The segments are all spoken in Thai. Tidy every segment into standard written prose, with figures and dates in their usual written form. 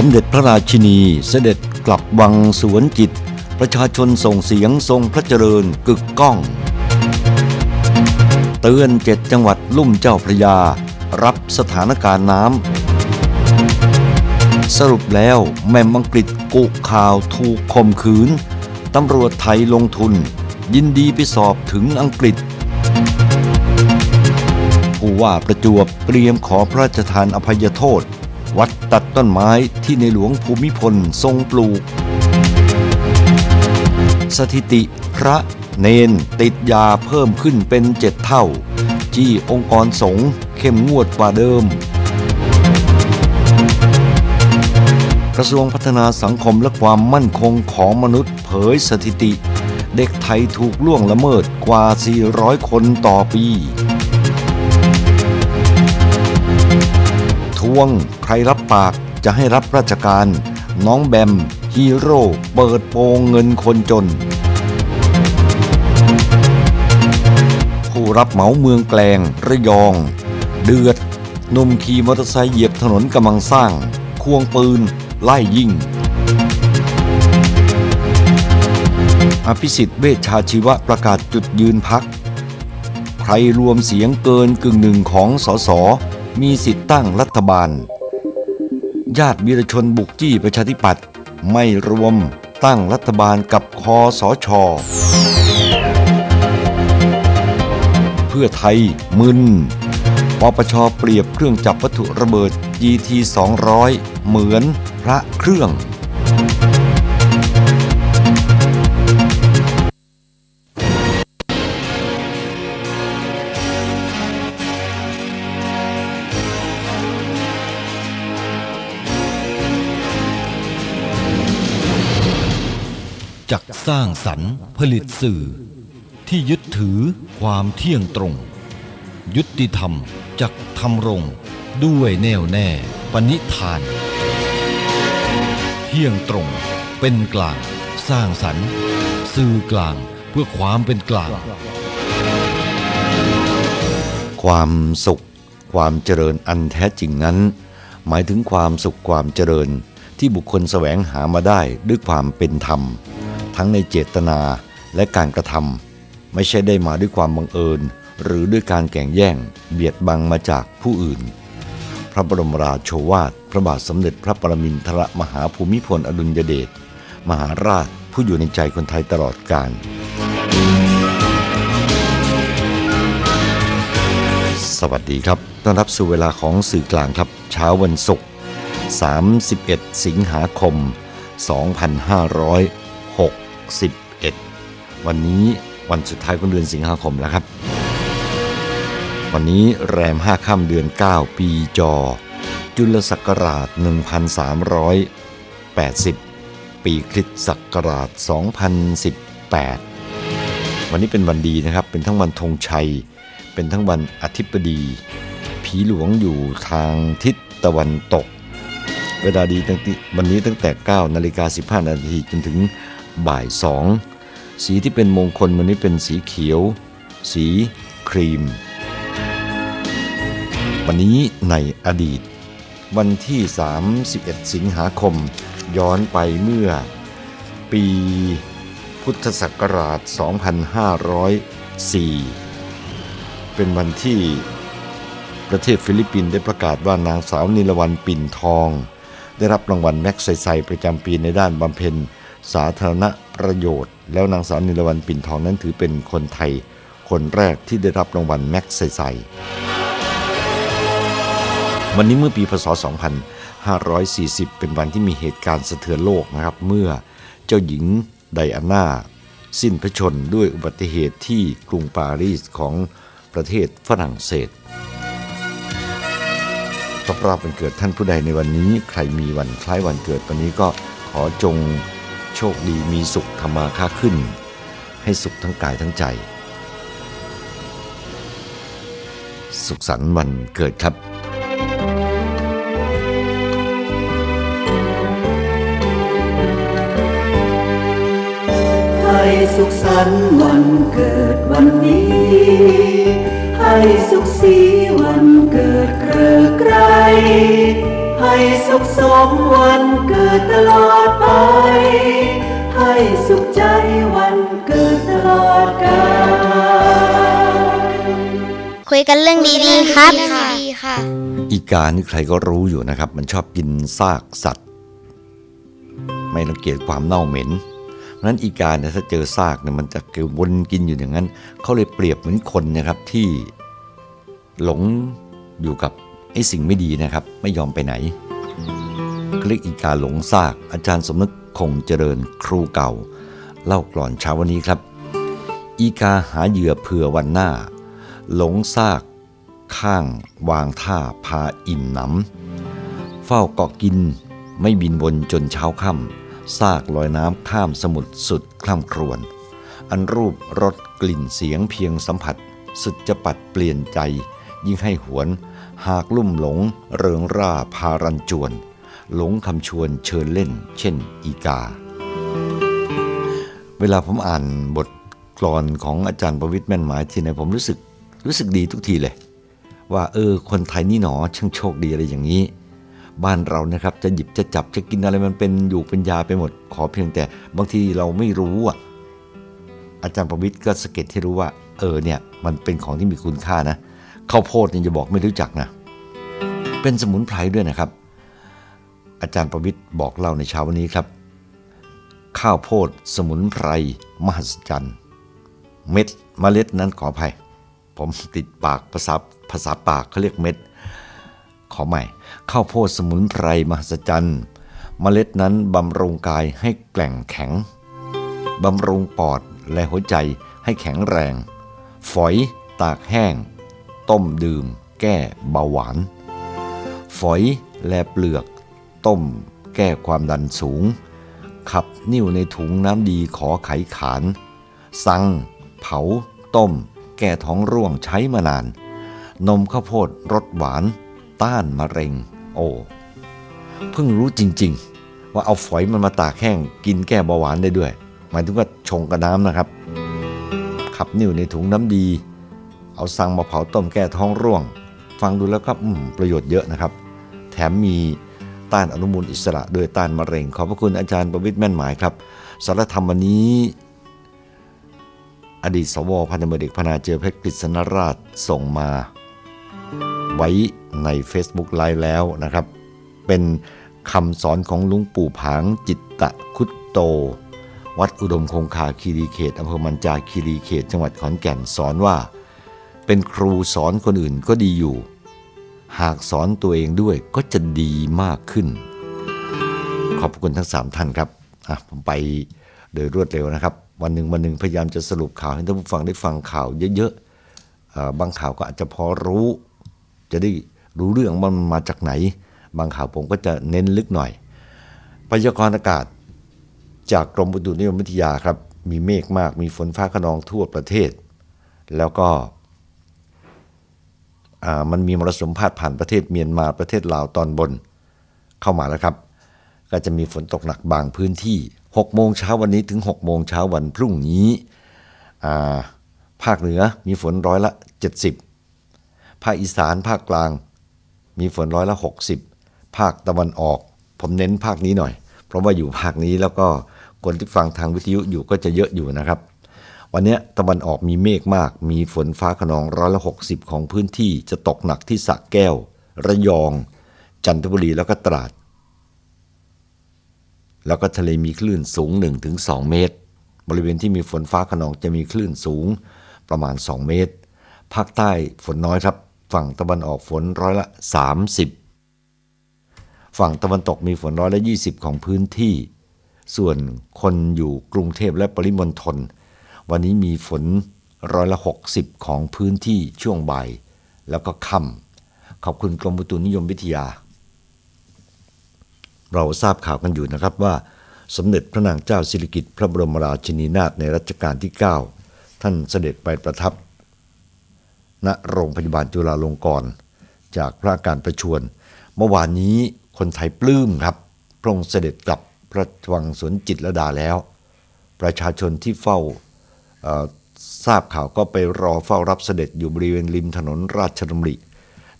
สมเด็จพระราชินีเสด็จกลับวังสวนจิตประชาชนส่งเสียงทรงพระเจริญกึกก้องเตือน7จังหวัดลุ่มเจ้าพระยารับสถานการณ์น้ำสรุปแล้วแม่มอังกฤษกุข่าวถูกข่มขืนตำรวจไทยลงทุนยินดีไปสอบถึงอังกฤษผู้ว่าประจวบเตรียมขอพระราชทานอภัยโทษวัดตัดต้นไม้ที่ในหลวงภูมิพลทรงปลูกสถิติพระเนนติดยาเพิ่มขึ้นเป็น7เท่าที่องค์กรสงฆ์เข้มงวดกว่าเดิมกระทรวงพัฒนาสังคมและความมั่นคงของมนุษย์เผยสถิติเด็กไทยถูกล่วงละเมิดกว่า400คนต่อปีทวงใครรับปากจะให้รับราชการน้องแบมฮีโร่เปิดโปงเงินคนจนผู้รับเหมาเมืองแกลงระยองเดือดหนุ่มขี่มอเตอร์ไซค์เหยียบถนนกำลังสร้างควงปืนไล่ยิงอภิสิทธิ์เวชชาชีวะประกาศจุดยืนพรรคใครรวมเสียงเกินกึ่งหนึ่งของสสมีสิทธิ์ตั้งรัฐบาลญาติวีรชนบุกจี้ประชาธิปัตย์ไม่รวมตั้งรัฐบาลกับคสช.เพื่อไทยมึนปปช.เปรียบเครื่องจับวัตถุระเบิด GT 200เหมือนพระเครื่องจักสร้างสรรค์ผลิตสื่อที่ยึดถือความเที่ยงตรงยุติธรรมจักทำรงด้วยแน่วแน่ปณิธานเที่ยงตรงเป็นกลางสร้างสรรค์สื่อกลางเพื่อความเป็นกลางความสุขความเจริญอันแท้จริงนั้นหมายถึงความสุขความเจริญที่บุคคลแสวงหามาได้ด้วยความเป็นธรรมทั้งในเจตนาและการกระทำไม่ใช่ได้มาด้วยความบังเอิญหรือด้วยการแก่งแย่งเบียดบังมาจากผู้อื่นพระบรมราโชวาทพระบาทสมเด็จพระปรมินทรมหาภูมิพลอดุลยเดชมหาราชผู้อยู่ในใจคนไทยตลอดกาลสวัสดีครับต้อนรับสู่เวลาของสื่อกลางครับเช้าวันศุกร์31 สิงหาคม 2561วันนี้วันสุดท้ายของเดือนสิงหาคมแล้วครับวันนี้แรม5ค่ำเดือน9ปีจอจุลศักราช1380ปีคริสตศักราช2018วันนี้เป็นวันดีนะครับเป็นทั้งวันธงชัยเป็นทั้งวันอธิบดีผีหลวงอยู่ทางทิศตะวันตกเวลาดีวันนี้ตั้งแต่ 9:15 นาทีจนถึงบ่าย 2 สีที่เป็นมงคลวันนี้เป็นสีเขียวสีครีมวันนี้ในอดีตวันที่31สิงหาคมย้อนไปเมื่อปีพุทธศักราช2504เป็นวันที่ประเทศฟิลิปปินส์ได้ประกาศว่านางสาวนิลวรรณปิ่นทองได้รับรางวัลแม็กไซไซประจำปีในด้านบำเพ็ญสาธารณประโยชน์แล้วนางสาวนิลวรรณปิ่นทองนั้นถือเป็นคนไทยคนแรกที่ได้รับรางวัลแม็กไซไซวันนี้เมื่อปีพ.ศ. 2540เป็นวันที่มีเหตุการณ์สะเทือนโลกนะครับเมื่อเจ้าหญิงไดอาน่าสิ้นพระชนม์ด้วยอุบัติเหตุที่กรุงปารีสของประเทศฝรั่งเศสครบรอบวันเกิดท่านผู้ใดในวันนี้ใครมีวันคล้ายวันเกิดวันนี้ก็ขอจงโชคดีมีสุขทำมาค้าขึ้นให้สุขทั้งกายทั้งใจสุขสันต์วันเกิดครับให้สุขสันต์วันเกิดวันนี้ให้สุขสีวันเกิดเกลือไกรให้ สุขสมวันเกิดตลอดไปให้สุขใจวันเกิดตลอดกาลคุยกันเรื่องดีๆครับอีกานี่ใครก็รู้อยู่นะครับมันชอบกินซากสัตว์ไม่รังเกียจความเน่าเหม็นเพราะนั้นอีกาเนี่ยถ้าเจอซากเนี่ยมันจะเกลื่อนวนกินอยู่อย่างนั้นเขาเลยเปรียบเหมือนคนนะครับที่หลงอยู่กับไอ้สิ่งไม่ดีนะครับไม่ยอมไปไหนเรียกอีกาหลงซากอาจารย์สมนึกคงเจริญครูเก่าเล่ากลอนเช้าวันนี้ครับอีกาหาเหยื่อเผื่อวันหน้าหลงซากข้างวางท่าพาอิ่มหนำเฝ้าเกาะกินไม่บินวนจนเช้าค่ำซากลอยน้ำข้ามสมุทรสุดคล่ำครวญอันรูปรสกลิ่นเสียงเพียงสัมผัสสุดจะปัดเปลี่ยนใจยิ่งให้หวนหากลุ่มหลงเริงร่าพารันจวนหลงคำชวนเชิญเล่นเช่นอีกาเวลาผมอ่านบทกลอนของอาจารย์ประวิตรแม่นหมายที่ไหนผมรู้สึกดีทุกทีเลยว่าคนไทยนี่หนอช่างโชคดีอะไรอย่างนี้บ้านเรานะครับจะหยิบจะจับจะกินอะไรมันเป็นอยู่เป็นยาไปหมดขอเพียงแต่บางทีเราไม่รู้อ่ะอาจารย์ประวิตรก็สะเก็ดให้รู้ว่าเนี่ยมันเป็นของที่มีคุณค่านะข้าวโพดเนี่ยจะบอกไม่รู้จักนะเป็นสมุนไพรด้วยนะครับอาจารย์ประวิตรบอกเล่าในเช้าวันนี้ครับข้าวโพดสมุนไพรมหัศจรรย์เมล็ดนั้นขออภัยผมติดปากภาษาปากเขาเรียกเม็ดขอใหม่ข้าวโพดสมุนไพรมหัศจรรย์เมล็ดนั้นบำรุงกายให้แกร่งแข็งบำรุงปอดและหัวใจให้แข็งแรงฝอยตากแห้งต้มดื่มแก้เบาหวานฝอยและเปลือกต้มแก้ความดันสูงขับนิ่วในถุงน้ำดีขอไขขานซังเผาต้มแก้ท้องร่วงใช้มานานนมข้าวโพดรสหวานต้านมะเร็งเพิ่งรู้จริงๆว่าเอาฝอยมันมาตากแห้งกินแก้เบาหวานได้ด้วยหมายถึงว่าชงกับน้ำนะครับขับนิ่วในถุงน้ำดีเอาซังมาเผาต้มแก้ท้องร่วงฟังดูแล้วก็ประโยชน์เยอะนะครับแถมมีต้านอนุมูลอิสระด้วยต้านมะเร็งขอบพระคุณอาจารย์ประวิตรแม่นหมายครับสารธรรมวันนี้อดีตสวพันธมิตรเด็กพนาเจอเพชรกฤษณราชส่งมาไว้ใน Facebook ไลฟ์แล้วนะครับเป็นคำสอนของลุงปู่ผางจิตตะคุตโตวัดอุดมคงคาคีรีเขตอำเภอมันจาคีรีเขตจังหวัดขอนแก่นสอนว่าเป็นครูสอนคนอื่นก็ดีอยู่หากสอนตัวเองด้วยก็จะดีมากขึ้นขอบคุณทั้ง3ท่านครับผมไปโดยรวดเร็วนะครับวันหนึ่งพยายามจะสรุปข่าวให้ท่านผู้ฟังได้ฟังข่าวเยอะๆบางข่าวก็อาจจะพอรู้จะได้รู้เรื่องมันมาจากไหนบางข่าวผมก็จะเน้นลึกหน่อยพยากรณ์อากาศจากกรมอุตุนิยมวิทยาครับมีเมฆมากมีฝนฟ้าคะนองทั่วประเทศแล้วก็มันมีมรสุมพาดผ่านประเทศเมียนมาประเทศลาวตอนบนเข้ามาแล้วครับก็จะมีฝนตกหนักบางพื้นที่ 6 โมงเช้าวันนี้ถึง 6 โมงเช้าวันพรุ่งนี้ภาคเหนือมีฝนร้อยละ 70 ภาคอีสานภาคกลางมีฝนร้อยละ 60 ภาคตะวันออกผมเน้นภาคนี้หน่อยเพราะว่าอยู่ภาคนี้แล้วก็คนที่ฟังทางวิทยุอยู่ก็จะเยอะอยู่นะครับวันนี้ตะวันออกมีเมฆมากมีฝนฟ้าคะนองร้อยละ 60ของพื้นที่จะตกหนักที่สระแก้วระยองจันทบุรีแล้วก็ตราดแล้วก็ทะเลมีคลื่นสูง 1-2 เมตรบริเวณที่มีฝนฟ้าคะนองจะมีคลื่นสูงประมาณ2เมตรภาคใต้ฝนน้อยครับฝั่งตะวันออกฝนร้อยละ 30ฝั่งตะวันตกมีฝนร้อยละ 20ของพื้นที่ส่วนคนอยู่กรุงเทพและปริมณฑลวันนี้มีฝนร้อยละ 60ของพื้นที่ช่วงบ่ายแล้วก็ค่ำขอบคุณกรมอุตุนิยมวิทยาเราทราบข่าวกันอยู่นะครับว่าสมเด็จพระนางเจ้าสิริกิติ์พระบรมราชินีนาถในรัชกาลที่ 9ท่านเสด็จไปประทับณโรงพยาบาลจุฬาลงกรณ์จากพระอาการประชวรเมื่อวานนี้คนไทยปลื้มครับพระองค์เสด็จกลับพระวังสวนจิตรลดาแล้วประชาชนที่เฝ้าทราบข่าวก็ไปรอเฝ้ารับเสด็จอยู่บริเวณริมถนนราชดำริ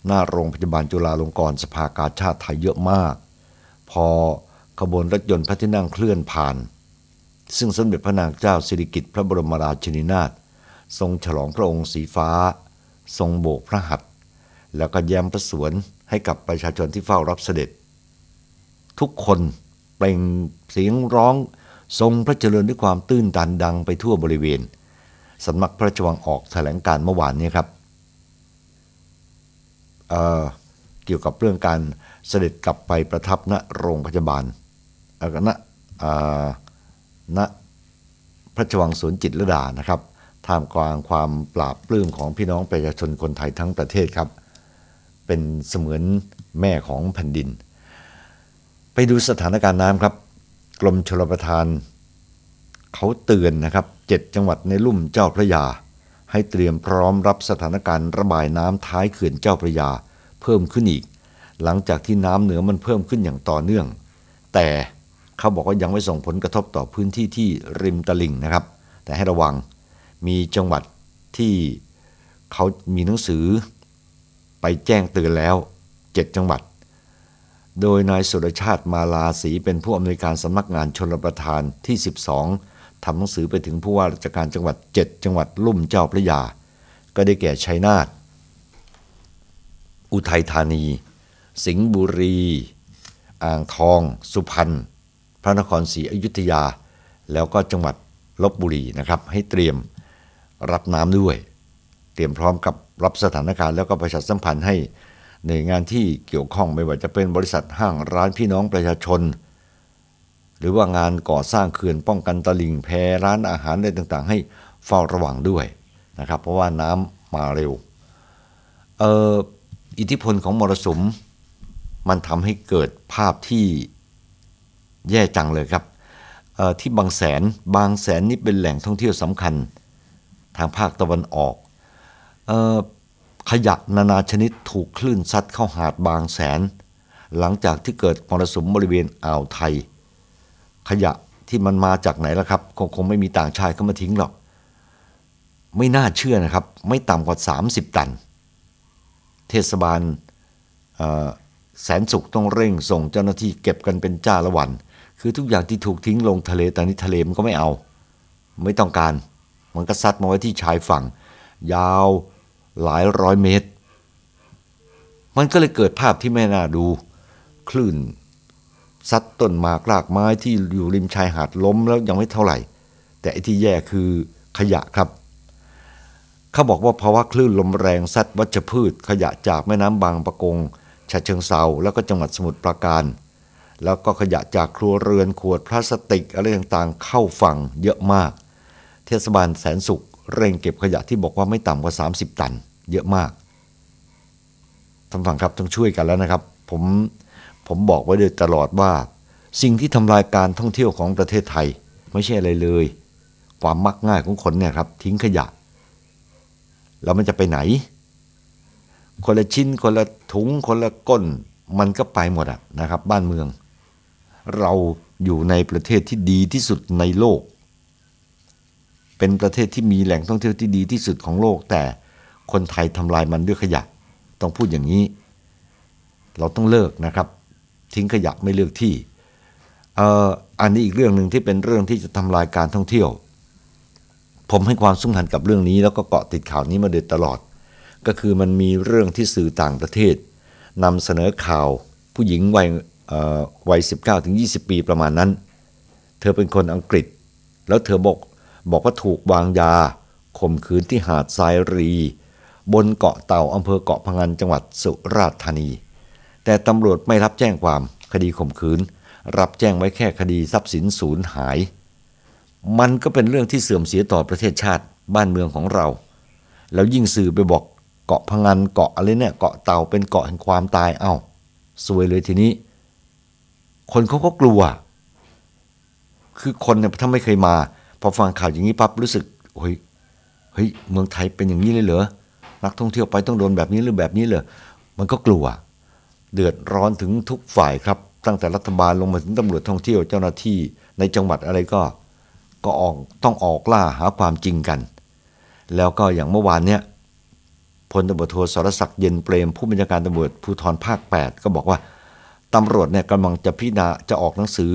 หน้าโรงพยาบาลจุฬาลงกรณ์สภากาชาดไทยเยอะมากพอขบวนรถยนต์พระที่นั่งเคลื่อนผ่านซึ่งสมเด็จพระนางเจ้าสิริกิติ์พระบรมราชินีนาถทรงฉลองพระองค์สีฟ้าทรงโบกพระหัตถ์แล้วก็แย้มพระสวนให้กับประชาชนที่เฝ้ารับเสด็จทุกคนเปล่งเสียงร้องทรงพระเจริญด้วยความตื้นตันดังไปทั่วบริเวณสำนักพระราชวังออกแถลงการเมื่อวานนี้ครับเกี่ยวกับเรื่องการเสด็จกลับไปประทับณโรงพยาบาลณพระราชวังสวนจิตรลดานะครับท่ามกลางความปราบปลื้มของพี่น้องประชาชนคนไทยทั้งประเทศครับเป็นเสมือนแม่ของแผ่นดินไปดูสถานการณ์น้ำครับกรมชลประทานเขาเตือนนะครับ7 จังหวัดในลุ่มเจ้าพระยาให้เตรียมพร้อมรับสถานการณ์ระบายน้ำท้ายเขื่อนเจ้าพระยาเพิ่มขึ้นอีกหลังจากที่น้ำเหนือมันเพิ่มขึ้นอย่างต่อเนื่องแต่เขาบอกว่ายังไม่ส่งผลกระทบต่อพื้นที่ที่ริมตลิ่งนะครับแต่ให้ระวังมีจังหวัดที่เขามีหนังสือไปแจ้งเตือนแล้ว7 จังหวัดโดยนายสุรชาติมาลาศรีเป็นผู้อำนวยการสำนักงานชลประทานที่12ทำหนังสือไปถึงผู้ว่าราชการจังหวัด7จังหวัดลุ่มเจ้าพระยาก็ได้แก่ชัยนาทอุทัยธานีสิงห์บุรีอ่างทองสุพรรณพระนครศรีอยุธยาแล้วก็จังหวัดลพบุรีนะครับให้เตรียมรับน้ำด้วยเตรียมพร้อมกับรับสถานการณ์แล้วก็ประชาสัมพันธ์ให้หน่วยงานที่เกี่ยวข้องไม่ว่าจะเป็นบริษัทห้างร้านพี่น้องประชาชนหรือว่างานก่อสร้างเขื่อนป้องกันตลิ่งแพร้านอาหารอะไรต่างๆให้เฝ้าระวังด้วยนะครับเพราะว่าน้ำมาเร็วอิทธิพลของมรสุมมันทำให้เกิดภาพที่แย่จังเลยครับที่บางแสนนี่เป็นแหล่งท่องเที่ยวสำคัญทางภาคตะวันออกขยะนานาชนิดถูกคลื่นซัดเข้าหาดบางแสนหลังจากที่เกิดมรสุมบริเวณอ่าวไทยขยะที่มันมาจากไหนล่ะครับคงไม่มีต่างชาติเข้ามาทิ้งหรอกไม่น่าเชื่อนะครับไม่ต่ำกว่า30 ตันเทศบาลแสนสุขต้องเร่งส่งเจ้าหน้าที่เก็บกันเป็นจ้าละวันคือทุกอย่างที่ถูกทิ้งลงทะเลตอนนี้ทะเลมันก็ไม่เอาไม่ต้องการมันก็ซัดมาไว้ที่ชายฝั่งยาวหลายร้อยเมตรมันก็เลยเกิดภาพที่ไม่น่าดูคลื่นซัดต้นหมากรากไม้ที่อยู่ริมชายหาดล้มแล้วยังไม่เท่าไหร่แต่ที่แย่คือขยะครับเขาบอกว่าภาวะคลื่นลมแรงซัดวัชพืชขยะจากแม่น้ำบางปะกงฉะเชิงเทราแล้วก็จังหวัดสมุทรปราการแล้วก็ขยะจากครัวเรือนขวดพลาสติกอะไรต่างๆเข้าฝั่งเยอะมากเทศบาลแสนสุขเร่งเก็บขยะที่บอกว่าไม่ต่ำกว่า30 ตันเยอะมากท่านฟังครับต้องช่วยกันแล้วนะครับผมบอกไว้โดยตลอดว่าสิ่งที่ทำลายการท่องเที่ยวของประเทศไทยไม่ใช่อะไรเลยความมักง่ายของคนเนี่ยครับทิ้งขยะแล้วมันจะไปไหนคนละชิ้นคนละถุงคนละก้นมันก็ไปหมดอ่ะนะครับบ้านเมืองเราอยู่ในประเทศที่ดีที่สุดในโลกเป็นประเทศที่มีแหล่งท่องเที่ยวที่ดีที่สุดของโลกแต่คนไทยทำลายมันด้วยขยะต้องพูดอย่างนี้เราต้องเลิกนะครับทิ้งขยะไม่เลือกที่อันนี้อีกเรื่องหนึ่งที่เป็นเรื่องที่จะทำลายการท่องเที่ยวผมให้ความสำคัญกับเรื่องนี้แล้วก็เกาะติดข่าวนี้มาโดยตลอดก็คือมันมีเรื่องที่สื่อต่างประเทศนำเสนอข่าวผู้หญิงวัย 19-20 ปีประมาณนั้นเธอเป็นคนอังกฤษแล้วเธอบอกว่าถูกวางยาข่มขืนที่หาดทรายรีบนเกาะเต่าอำเภอเกาะพะงันจังหวัดสุราษฎร์ธานีแต่ตำรวจไม่รับแจ้งความคดีข่มขืนรับแจ้งไว้แค่คดีทรัพย์สินสูญหายมันก็เป็นเรื่องที่เสื่อมเสียต่อประเทศชาติบ้านเมืองของเราแล้วยิ่งสื่อไปบอกเกาะพะงันเกาะอะไรเนี่ยเกาะเต่าเป็นเกาะแห่งความตายเอ้าซวยเลยทีนี้คนเขาก็กลัวคือคนเนี่ยถ้าไม่เคยมาพอฟังข่าวอย่างนี้ปั๊บรู้สึกเฮ้ยเมืองไทยเป็นอย่างนี้เลยเหรอนักท่องเที่ยวไปต้องโดนแบบนี้หรือแบบนี้เลยมันก็กลัวเดือดร้อนถึงทุกฝ่ายครับตั้งแต่รัฐบาลลงมาถึงตำรวจท่องเที่ยวเจ้าหน้าที่ในจังหวัดอะไรก็ต้องออกล่าหาความจริงกันแล้วก็อย่างเมื่อวานเนี่ยผ ลตำรวจโทสรศักดิ์เย็นเปรมผู้บัญชาการตำรวจภูธรภาค8ก็บอกว่าตำรวจเนี่ยกำลังจะพิจารณาจะออกหนังสือ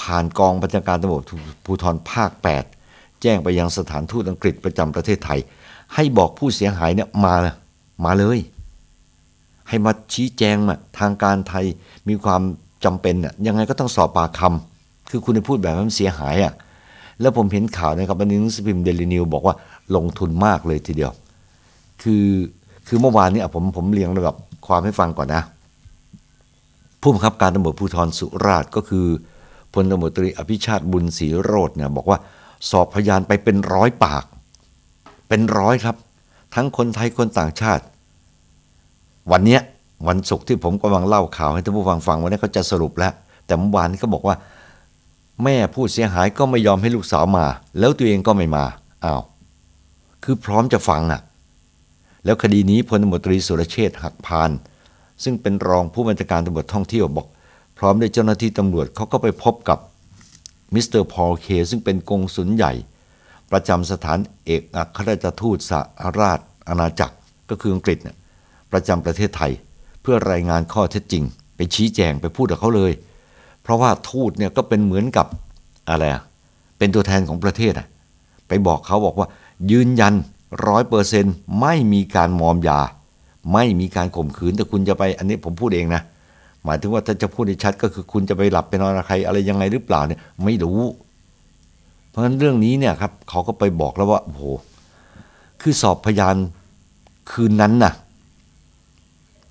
ผ่านกองบัญชาการตำรวจภูธรภาค8แจ้งไปยังสถานทูตอังกฤษประจำประเทศไทยให้บอกผู้เสียหายเนี่ยมาเลยให้มาชี้แจงมาทางการไทยมีความจำเป็นเนี่ยยังไงก็ต้องสอบปากคำคือคุณพูดแบบมันเสียหายอ่ะแล้วผมเห็นข่าวนะครับวันนี้หนังสือพิมพ์เดลินิวบอกว่าลงทุนมากเลยทีเดียวคือเมื่อวานนี้ผมเรียงระดับความให้ฟังก่อนนะผู้บังคับการตำรวจภูธรสุราษฎร์ก็คือพลตำรวจตรีอภิชาติบุญศรีโรจน์เนี่ยบอกว่าสอบพยานไปเป็น100ปากเป็น100ครับทั้งคนไทยคนต่างชาติวันนี้วันศุกร์ที่ผมกำลังเล่าข่าวให้ท่านผู้ฟังฟังวันนี้เขาจะสรุปแล้วแต่เมื่อวานนี้เขาบอกว่าแม่ผู้เสียหายก็ไม่ยอมให้ลูกสาวมาแล้วตัวเองก็ไม่มาอ้าวคือพร้อมจะฟังอ่ะแล้วคดีนี้พลตำรวจตรีสุรเชษฐ์หักพานซึ่งเป็นรองผู้บัญชาการตำรวจท่องเที่ยวบอกพร้อมด้วยเจ้าหน้าที่ตำรวจเขาก็ไปพบกับมิสเตอร์พอลเคซึ่งเป็นกงสุลใหญ่ประจำสถานเอกอัครราชทูตสหราชอาณาจักรก็คืออังกฤษเนี่ยประจำประเทศไทยเพื่อรายงานข้อเท็จจริงไปชี้แจงไปพูดกับเขาเลยเพราะว่าทูตเนี่ยก็เป็นเหมือนกับอะไรเป็นตัวแทนของประเทศอ่ะไปบอกเขาบอกว่ายืนยัน 100% ไม่มีการมอมยาไม่มีการข่มขืนแต่คุณจะไปอันนี้ผมพูดเองนะหมายถึงว่าถ้าจะพูดให้ชัดก็คือคุณจะไปหลับไปนอนกับใครอะไรยังไงหรือเปล่าเนี่ยไม่รู้เพราะฉะนั้นเรื่องนี้เนี่ยครับเขาก็ไปบอกแล้วว่าโอ้โหคือสอบพยานคืนนั้นน่ะ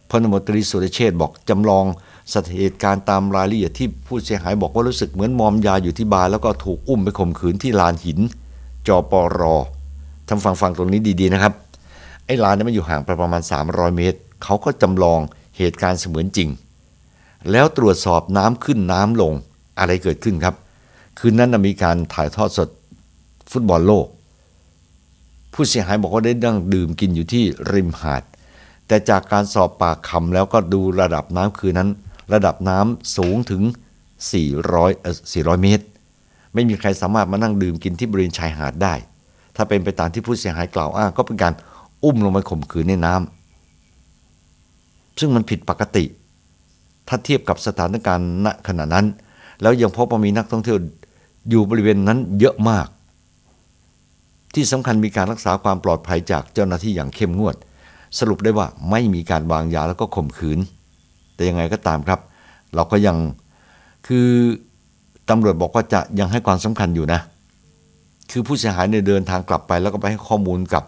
พลตำรวจตรีสุรเชษฐ์บอกจำลองสถานการณ์ตามรายละเอียดที่ผู้เสียหายบอกว่ารู้สึกเหมือนมอมยาอยู่ที่บาร์แล้วก็ถูกอุ้มไปข่มขืนที่ลานหินจปร.ทำฟังตรงนี้ดีๆนะครับไอ้ลานนั้นมันอยู่ห่างประมาณ300เมตรเขาก็จำลองเหตุการณ์เสมือนจริงแล้วตรวจสอบน้ำขึ้นน้ำลงอะไรเกิดขึ้นครับคืนนั้นมีการถ่ายทอดสดฟุตบอลโลกผู้เสียหายบอกว่าได้นั่งดื่มกินอยู่ที่ริมหาดแต่จากการสอบปากคำแล้วก็ดูระดับน้ำคืนนั้นระดับน้ำสูงถึง400เมตรไม่มีใครสามารถมานั่งดื่มกินที่บริเวณชายหาดได้ถ้าเป็นไปตามที่ผู้เสียหายกล่าวอ้างก็เป็นการอุ้มลงไปข่มขืนในน้ำซึ่งมันผิดปกติถ้าเทียบกับสถานการณ์ณขณะนั้นแล้วยังพบว่ามีนักท่องเที่ยวอยู่บริเวณนั้นเยอะมากที่สำคัญมีการรักษาความปลอดภัยจากเจ้าหน้าที่อย่างเข้มงวดสรุปได้ว่าไม่มีการวางยาแล้วก็ข่มขืนแต่ยังไงก็ตามครับเราก็ยังคือตำรวจบอกว่าจะยังให้ความสำคัญอยู่นะคือผู้เสียหายในเดินทางกลับไปแล้วก็ไปให้ข้อมูลกับ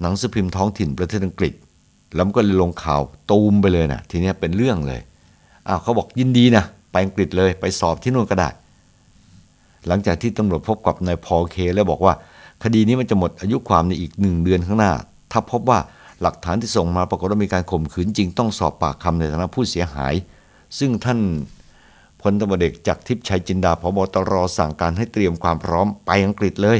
หนังสือพิมพ์ท้องถิ่นประเทศอังกฤษแล้วก็ลงข่าวตูมไปเลยนะทีนี้เป็นเรื่องเลยเขาบอกยินดีนะไปอังกฤษเลยไปสอบที่นู่นก็ได้หลังจากที่ตำรวจพบกับนายพอลเคแล้วบอกว่าคดีนี้มันจะหมดอายุความในอีก1เดือนข้างหน้าถ้าพบว่าหลักฐานที่ส่งมาปรากฏว่ามีการข่มขืนจริงต้องสอบปากคำในฐานะผู้เสียหายซึ่งท่านพลตำรวจเอกจากทิพย์ชัยจินดาผบ.ตร.สั่งการให้เตรียมความพร้อมไปอังกฤษเลย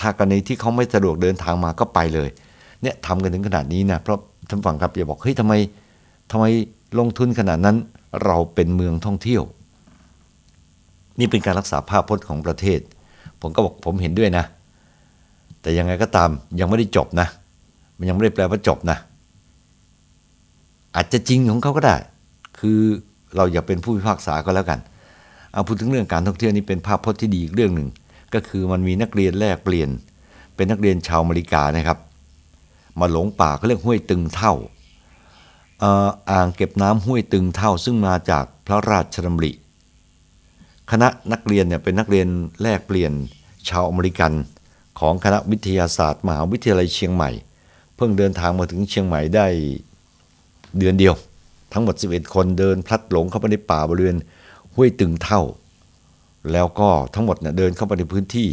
ถ้ากรณีที่เขาไม่สะดวกเดินทางมาก็ไปเลยเนี่ยทำกันถึงขนาดนี้นะเพราะท่านฟังครับอย่าบอกเฮ้ยทำไมลงทุนขนาดนั้นเราเป็นเมืองท่องเที่ยวนี่เป็นการรักษาภาพพจน์ของประเทศผมก็บอกผมเห็นด้วยนะแต่ยังไงก็ตามยังไม่ได้จบนะมันยังไม่ได้แปลว่าจบนะอาจจะจริงของเขาก็ได้คือเราอย่าเป็นผู้พิพากษาก็แล้วกันเอาพูดถึงเรื่องการท่องเที่ยวนี่เป็นภาพพจน์ที่ดีอีกเรื่องหนึ่งก็คือมันมีนักเรียนแลกเปลี่ยนเป็นนักเรียนชาวอเมริกานะครับมาหลงป่าเขาเรียกห้วยตึงเท่าอ่างเก็บน้ำห้วยตึงเท่าซึ่งมาจากพระราชดำริคณะนักเรียนเนี่ยเป็นนักเรียนแลกเปลี่ยนชาวอเมริกันของคณะวิทยาศาสตร์มหาวิทยาลัยเชียงใหม่เพิ่งเดินทางมาถึงเชียงใหม่ได้เดือนเดียวทั้งหมด11คนเดินพลัดหลงเข้าไปในป่าบริเวณห้วยตึงเท่าแล้วก็ทั้งหมดเนี่ยเดินเข้าไปในพื้นที่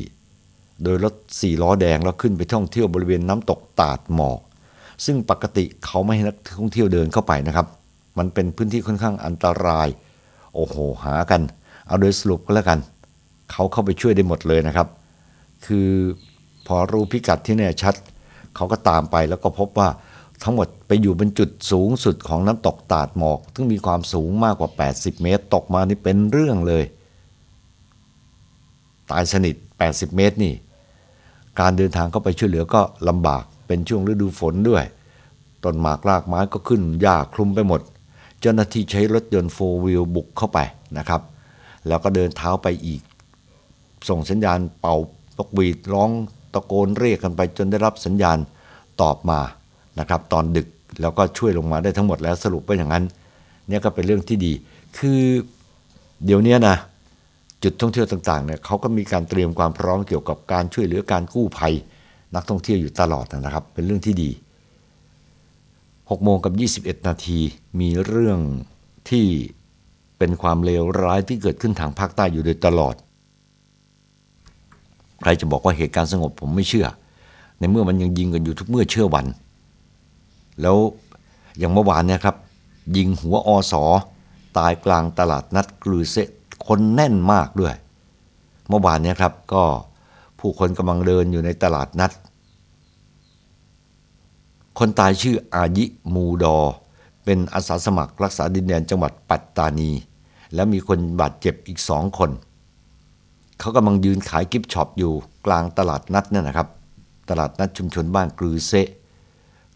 โดยรถ4ล้อแดงแล้วขึ้นไปท่องเที่ยวบริเวณน้ำตกตาดหมอกซึ่งปกติเขาไม่ให้นักท่องเที่ยวเดินเข้าไปนะครับมันเป็นพื้นที่ค่อนข้างอันตรายโอ้โหหากันเอาโดยสรุปก็แล้วกันเขาเข้าไปช่วยได้หมดเลยนะครับคือพอรู้พิกัดที่แน่ชัดเขาก็ตามไปแล้วก็พบว่าทั้งหมดไปอยู่บนจุดสูงสุดของน้ำตกตาดหมอกซึ่งมีความสูงมากกว่า80เมตรตกมานี่เป็นเรื่องเลยตายสนิท80เมตรนี่การเดินทางเข้าไปช่วยเหลือก็ลำบาก เป็นช่วงฤดูฝนด้วยต้นหมากรากไม้ก็ขึ้นหญ้าคลุมไปหมดเจ้าหน้าที่ใช้รถยนต์4 wheel บุกเข้าไปนะครับแล้วก็เดินเท้าไปอีกส่งสัญญาณเป่านกหวีดร้องตะโกนเรียกกันไปจนได้รับสัญญาณตอบมานะครับตอนดึกแล้วก็ช่วยลงมาได้ทั้งหมดแล้วสรุปเป็นอย่างนั้นเนี่ยก็เป็นเรื่องที่ดีคือเดี๋ยวนี้นะจุดท่องเที่ยวต่างๆเนี่ยเขาก็มีการเตรียมความพร้อมเกี่ยวกับการช่วยเหลือการกู้ภัยนักท่องเที่ยวอยู่ตลอดนะครับเป็นเรื่องที่ดี6:21 น.มีเรื่องที่เป็นความเลวร้ายที่เกิดขึ้นทางภาคใต้อยู่โดยตลอดใครจะบอกว่าเหตุการณ์สงบผมไม่เชื่อในเมื่อมันยังยิงกันอยู่ทุกเมื่อเชื่อวันแล้วอย่างเมื่อวานเนี่ยครับยิงหัวอส.ตายกลางตลาดนัดกลือเซะคนแน่นมากด้วยเมื่อวานเนี่ยครับก็ผู้คนกำลังเดินอยู่ในตลาดนัดคนตายชื่ออายิมูดอเป็นอาสาสมัครรักษาดินแดนจังหวัดปัตตานีและมีคนบาดเจ็บอีก2 คนเขากำลังยืนขายกิฟต์ช็อปอยู่กลางตลาดนัดเนี่ยนะครับตลาดนัดชุมชนบ้านกลือเซะ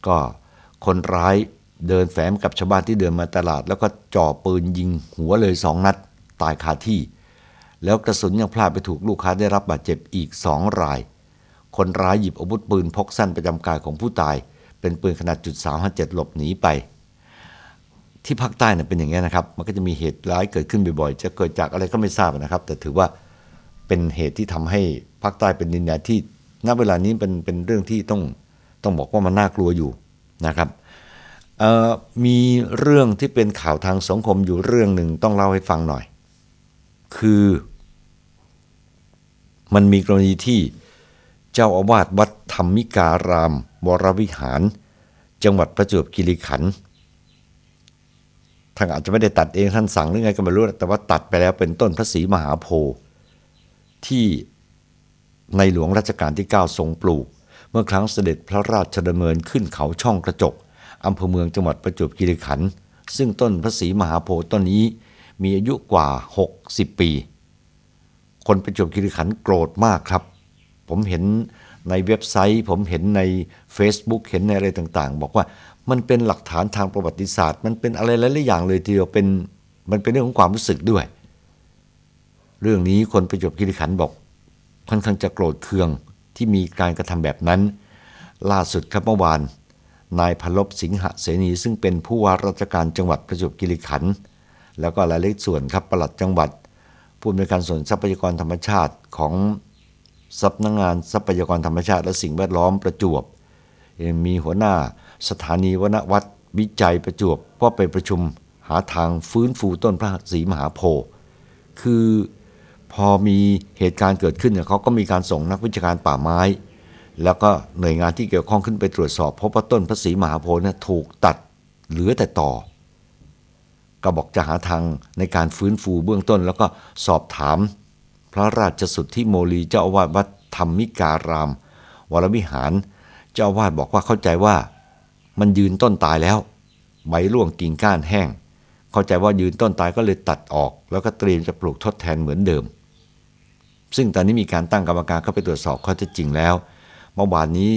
ก็คนร้ายเดินแฝงกับชาวบ้านที่เดินมาตลาดแล้วก็จ่อปืนยิงหัวเลย2 นัดตายคาที่แล้วกระสุนยังพลาดไปถูกลูกค้าได้รับบาดเจ็บอีก2 รายคนร้ายหยิบอาวุธปืนพกสั้นประจำกายของผู้ตายเป็นปืนขนาด.357หลบหนีไปที่ภาคใต้เนี่ยเป็นอย่างนี้นะครับมันก็จะมีเหตุร้ายเกิดขึ้นบ่อยๆจะเกิดจากอะไรก็ไม่ทราบนะครับแต่ถือว่าเป็นเหตุที่ทำให้ภาคใต้เป็นดินแดนที่ณเวลานี้เป็นเรื่องที่ต้องบอกว่ามันน่ากลัวอยู่นะครับมีเรื่องที่เป็นข่าวทางสังคมอยู่เรื่องหนึ่งต้องเล่าให้ฟังหน่อยคือมันมีกรณีที่เจ้าอาวาสวัดธรรมิการามวรวิหารจังหวัดประจวบคีรีขันธ์ท่านอาจจะไม่ได้ตัดเองท่านสั่งหรือไงก็ไม่รู้แต่ว่าตัดไปแล้วเป็นต้นพระศรีมหาโพธิ์ที่ในหลวงรัชกาลที่9ทรงปลูกเมื่อครั้งเสด็จพระราชดำเนินขึ้นเขาช่องกระจกอำเภอเมืองจังหวัดประจวบคีรีขันธ์ซึ่งต้นพระศรีมหาโพธิ์ต้นนี้มีอายุกว่า60 ปีคนประจวบคีรีขันธ์โกรธมากครับผมเห็นในเว็บไซต์ผมเห็นใน Facebook เห็นในอะไรต่างๆบอกว่ามันเป็นหลักฐานทางประวัติศาสตร์มันเป็นอะไรหลายๆอย่างเลยทีเดียวมันเป็นเรื่องของความรู้สึกด้วยเรื่องนี้คนประจวบคีรีขันธ์บอกค่อนข้างจะโกรธเคืองที่มีการกระทำแบบนั้นล่าสุดครับเมื่อวานนายพลบสิงหเสนีซึ่งเป็นผู้ว่าราชการจังหวัดประจวบคีรีขันธ์แล้วก็หลายเล็กส่วนครับปลัดจังหวัดผู้อำนวยการส่วนทรัพยากรธรรมชาติของสำนักงานทรัพยากรธรรมชาติและสิ่งแวดล้อมประจวบมีหัวหน้าสถานีวนวัตวิจัยประจวบก็ไปประชุมหาทางฟื้นฟูต้นพระศรีมหาโพธิ์คือพอมีเหตุการณ์เกิดขึ้นเนี่ยเขาก็มีการส่งนักวิชาการป่าไม้แล้วก็หน่วยงานที่เกี่ยวข้องขึ้นไปตรวจสอบพบว่าต้นพระศรีมหาโพธิ์เนี่ยถูกตัดเหลือแต่ต่อก็บอกจะหาทางในการฟื้นฟูเบื้องต้นแล้วก็สอบถามพระราชสุทธิโมลีเจ้าอาวาสวัดธรรมิการามวรวิหารเจ้าอาวาสบอกว่าเข้าใจว่ามันยืนต้นตายแล้วใบร่วงกิ่งก้านแห้งเข้าใจว่ายืนต้นตายก็เลยตัดออกแล้วก็เตรียมจะปลูกทดแทนเหมือนเดิมซึ่งตอนนี้มีการตั้งกรรมการเข้าไปตรวจสอบข้อเท็จจริงแล้วเมื่อวานนี้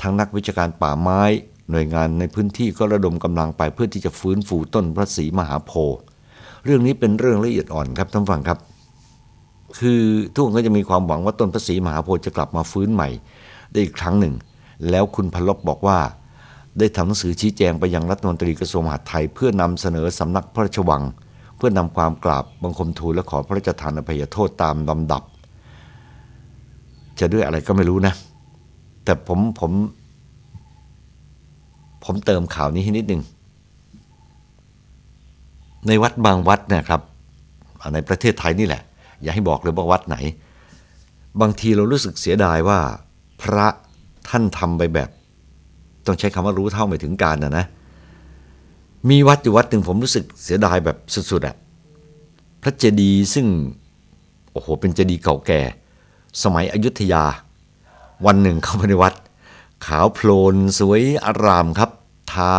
ทั้งนักวิชาการป่าไม้หน่วยงานในพื้นที่ก็ระดมกำลังไปเพื่อที่จะฟื้นฟูต้นพระศรีมหาโพธิ์เรื่องนี้เป็นเรื่องละเอียดอ่อนครับท่านฟังครับคือทุกคนก็จะมีความหวังว่าต้นพระศรีมหาโพธิ์จะกลับมาฟื้นใหม่ได้อีกครั้งหนึ่งแล้วคุณพลบบอกว่าได้ทำหนังสือชี้แจงไปยังรัฐมนตรีกระทรวงมหาดไทยเพื่อนำเสนอสำนักพระราชวังเพื่อนำความกราบบังคมทูลและขอพระราชทานอภัยโทษตามลำดับจะด้วยอะไรก็ไม่รู้นะแต่ผมเติมข่าวนี้ให้นิดนึงในวัดบางวัดนะครับในประเทศไทยนี่แหละอย่าให้บอกเลยว่าวัดไหนบางทีเรารู้สึกเสียดายว่าพระท่านทำไปแบบต้องใช้คำว่ารู้เท่าไม่ถึงการนะมีวัดอยู่วัดหนึ่งผมรู้สึกเสียดายแบบสุดๆพระเจดีย์ซึ่งโอ้โหเป็นเจดีย์เก่าแก่สมัยอยุธยาวันหนึ่งเข้าไปในวัดขาวโพลนสวยอารามครับทา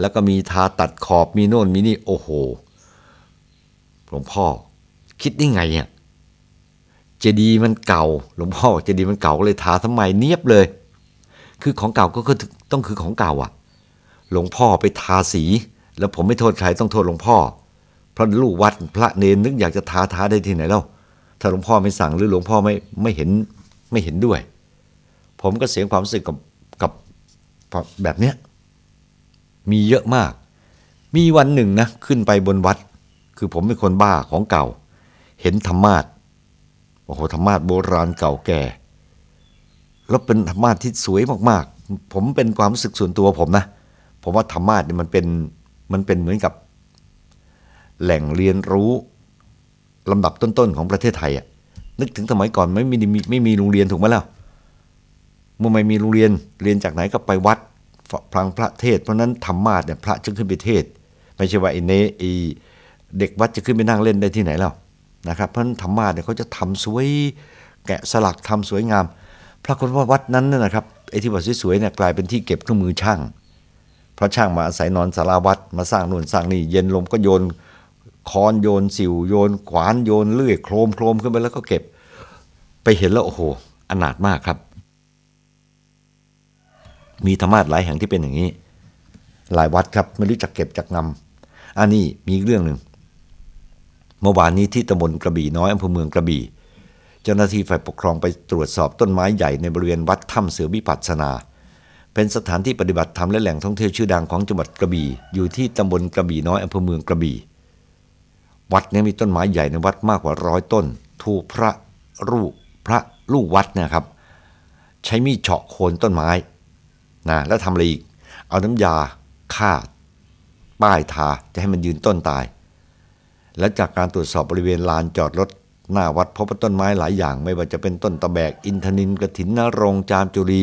แล้วก็มีทาตัดขอบมีโน่นมีนี่โอ้โหหลวงพ่อคิดได้ไงเนี่ยเจดีย์มันเก่าหลวงพ่อเจดีย์มันเก่าเลยทาทำไมเนียบเลย คือของเก่าก็ต้องคือของเก่าอ่ะหลวงพ่อไปทาสีแล้วผมไม่โทษใครต้องโทษหลวงพ่อเพราะลูกวัดพระเนรนึกอยากจะทาได้ที่ไหนแล้วถ้าหลวงพ่อไม่สั่งหรือหลวงพ่อไม่เห็นด้วยผมก็เสียความรู้สึกกับแบบเนี้ยมีเยอะมากมีวันหนึ่งนะขึ้นไปบนวัดคือผมเป็นคนบ้าของเก่าเห็นธรรมาสน์โอ้โหธรรมาสน์โบราณเก่าแก่แล้วเป็นธรรมาสน์ที่สวยมากๆผมเป็นความรู้สึกส่วนตัวผมนะผมว่าธรรมาสน์เนี่ยมันเป็นเหมือนกับแหล่งเรียนรู้ลำดับต้นๆของประเทศไทยอ่ะนึกถึงสมัยก่อนไม่มีโรงเรียนถูกไหมล่ะเมื่อไม่มีโรงเรียนเรียนจากไหนก็ไปวัดฟังพระเทศเพราะนั้นธรรมาสน์เนี่ยพระจะขึ้นไปเทศไม่ใช่ว่าไอ้เด็กวัดจะขึ้นไปนั่งเล่นได้ที่ไหนแล้วนะครับเพราะธรรมาสน์เนี่ยเขาจะทำสวยแกะสลักทำสวยงามพระคนว่าวัดนั้นนะครับไอ้ที่วัดสวยๆเนี่ยกลายเป็นที่เก็บเครื่องมือช่างพระช่างมาอาศัยนอนศาลาวัดมาสร้างนู่นสร้างนี่เย็นลมก็โยนค้อนโยนสิวโยนขวานโยนเลื่อยโครมขึ้นไปแล้วก็เก็บไปเห็นแล้วโอ้โหอนาถมากครับมีธรรมาสน์หลายแห่งที่เป็นอย่างนี้หลายวัดครับไม่รู้จักเก็บจักงำอันนี้มีเรื่องหนึ่งเมื่อวานนี้ที่ตำบลกระบี่น้อยอำเภอเมืองกระบี่เจ้าหน้าที่ฝ่ายปกครองไปตรวจสอบต้นไม้ใหญ่ในบริเวณวัดถ้ำเสือวิปัสสนาเป็นสถานที่ปฏิบัติธรรมและแหล่งท่องเที่ยวชื่อดังของจังหวัดกระบี่อยู่ที่ตำบลกระบี่น้อยอำเภอเมืองกระบี่วัดนี้มีต้นไม้ใหญ่ในวัดมากกว่าร้อยต้นถูกพระลูกวัดนะครับใช้มีดเฉาะโคนต้นไม้นะแล้วทำอะไรอีกเอาน้ำยาฆ่าป้ายทาจะให้มันยืนต้นตายและจากการตรวจสอบบริเวณลานจอดรถหน้าวัดพบต้นไม้หลายอย่างไม่ว่าจะเป็นต้นตะแบกอินทนิลกฐินนรงจามจุรี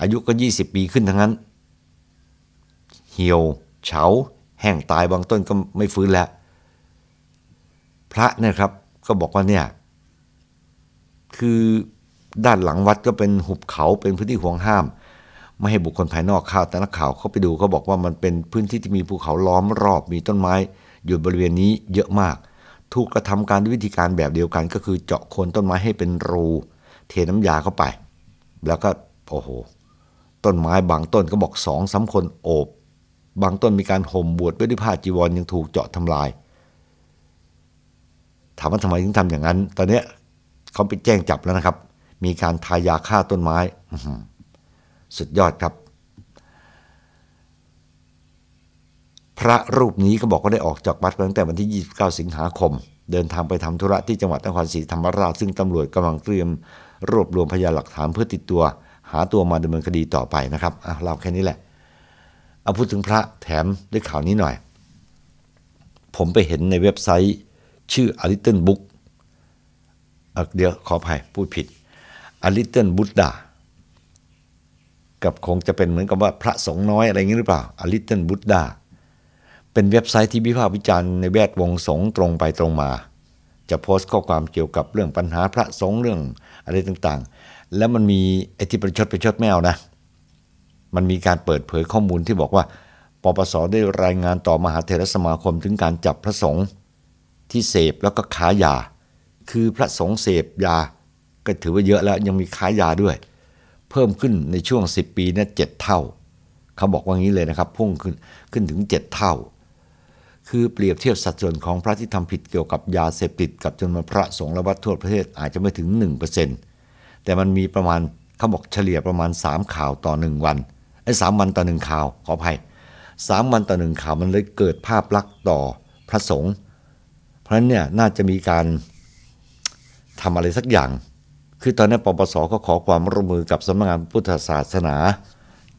อายุก็20ปีขึ้นทั้งนั้นเหี่ยวเฉาแห้งตายบางต้นก็ไม่ฟื้นแล้วพระเนี่ยครับก็บอกว่าเนี่ยคือด้านหลังวัดก็เป็นหุบเขาเป็นพื้นที่ห่วงห้ามไม่ให้บุคคลภายนอกเข้าแต่นักข่าวเขาไปดูเขาบอกว่ามันเป็นพื้นที่ที่มีภูเขาล้อมรอบมีต้นไม้อยู่บริเวณนี้เยอะมากถูกกระทำการด้วยวิธีการแบบเดียวกันก็คือเจาะโคนต้นไม้ให้เป็นรูเทน้ำยาเข้าไปแล้วก็โอ้โหต้นไม้บางต้นก็บอก 2-3 คนโอบบางต้นมีการห่มบวชด้วยผ้าจีวรยังถูกเจาะทำลายถามว่าทำไมถึงทำอย่างนั้นตอนนี้เขาไปแจ้งจับแล้วนะครับมีการทายาฆ่าต้นไม้สุดยอดครับพระรูปนี้ก็บอกว่าได้ออกจากวัดตั้งแต่วันที่29สิงหาคมเดินทางไปทำธุระที่จังหวัดนครศรีธรรมราชซึ่งตำรวจกำลังเตรียมรวบรวมพยานหลักฐานเพื่อติดตัวหาตัวมาดำเนินคดีต่อไปนะครับเราแค่นี้แหละเอาพูดถึงพระแถมด้วยข่าวนี้หน่อยผมไปเห็นในเว็บไซต์ชื่อ A Little Book เดี๋ยวขออภัยพูดผิด A Little Buddha กับคงจะเป็นเหมือนกับว่าพระสงฆ์น้อยอะไรอย่างนี้หรือเปล่า A Little Buddha เป็นเว็บไซต์ที่วิพากษ์วิจารณ์ในแวดวงสงฆ์ตรงไปตรงมาจะโพสต์ข้อความเกี่ยวกับเรื่องปัญหาพระสงฆ์เรื่องอะไรต่างๆแล้วมันมีไอ้ที่ประชดแมวนะมันมีการเปิดเผยข้อมูลที่บอกว่าปปส.ได้รายงานต่อมหาเถรสมาคมถึงการจับพระสงฆ์ที่เสพแล้วก็ขายยาคือพระสงฆ์เสพยาก็ถือว่าเยอะแล้วยังมีขายยาด้วยเพิ่มขึ้นในช่วง10ปีนะ7เท่าเขาบอกว่างี้เลยนะครับพุ่งขึ้นถึง7เท่าคือเปรียบเทียบสัดส่วนของพระที่ทำผิดเกี่ยวกับยาเสพติดกับจำนวนพระสงฆ์และวัดทั่วประเทศอาจจะไม่ถึง 1% แต่มันมีประมาณเขาบอกเฉลี่ยประมาณ3ข่าวต่อ1วันไอ้3วันต่อ1ข่าวขออภัย3วันต่อ1ข่าวมันเลยเกิดภาพลักษณ์ต่อพระสงฆ์เพราะเนี่ยน่าจะมีการทำอะไรสักอย่างคือตอนนี้ปปส.ก็ขอความร่วมมือกับสำนักงานพุทธศาสนา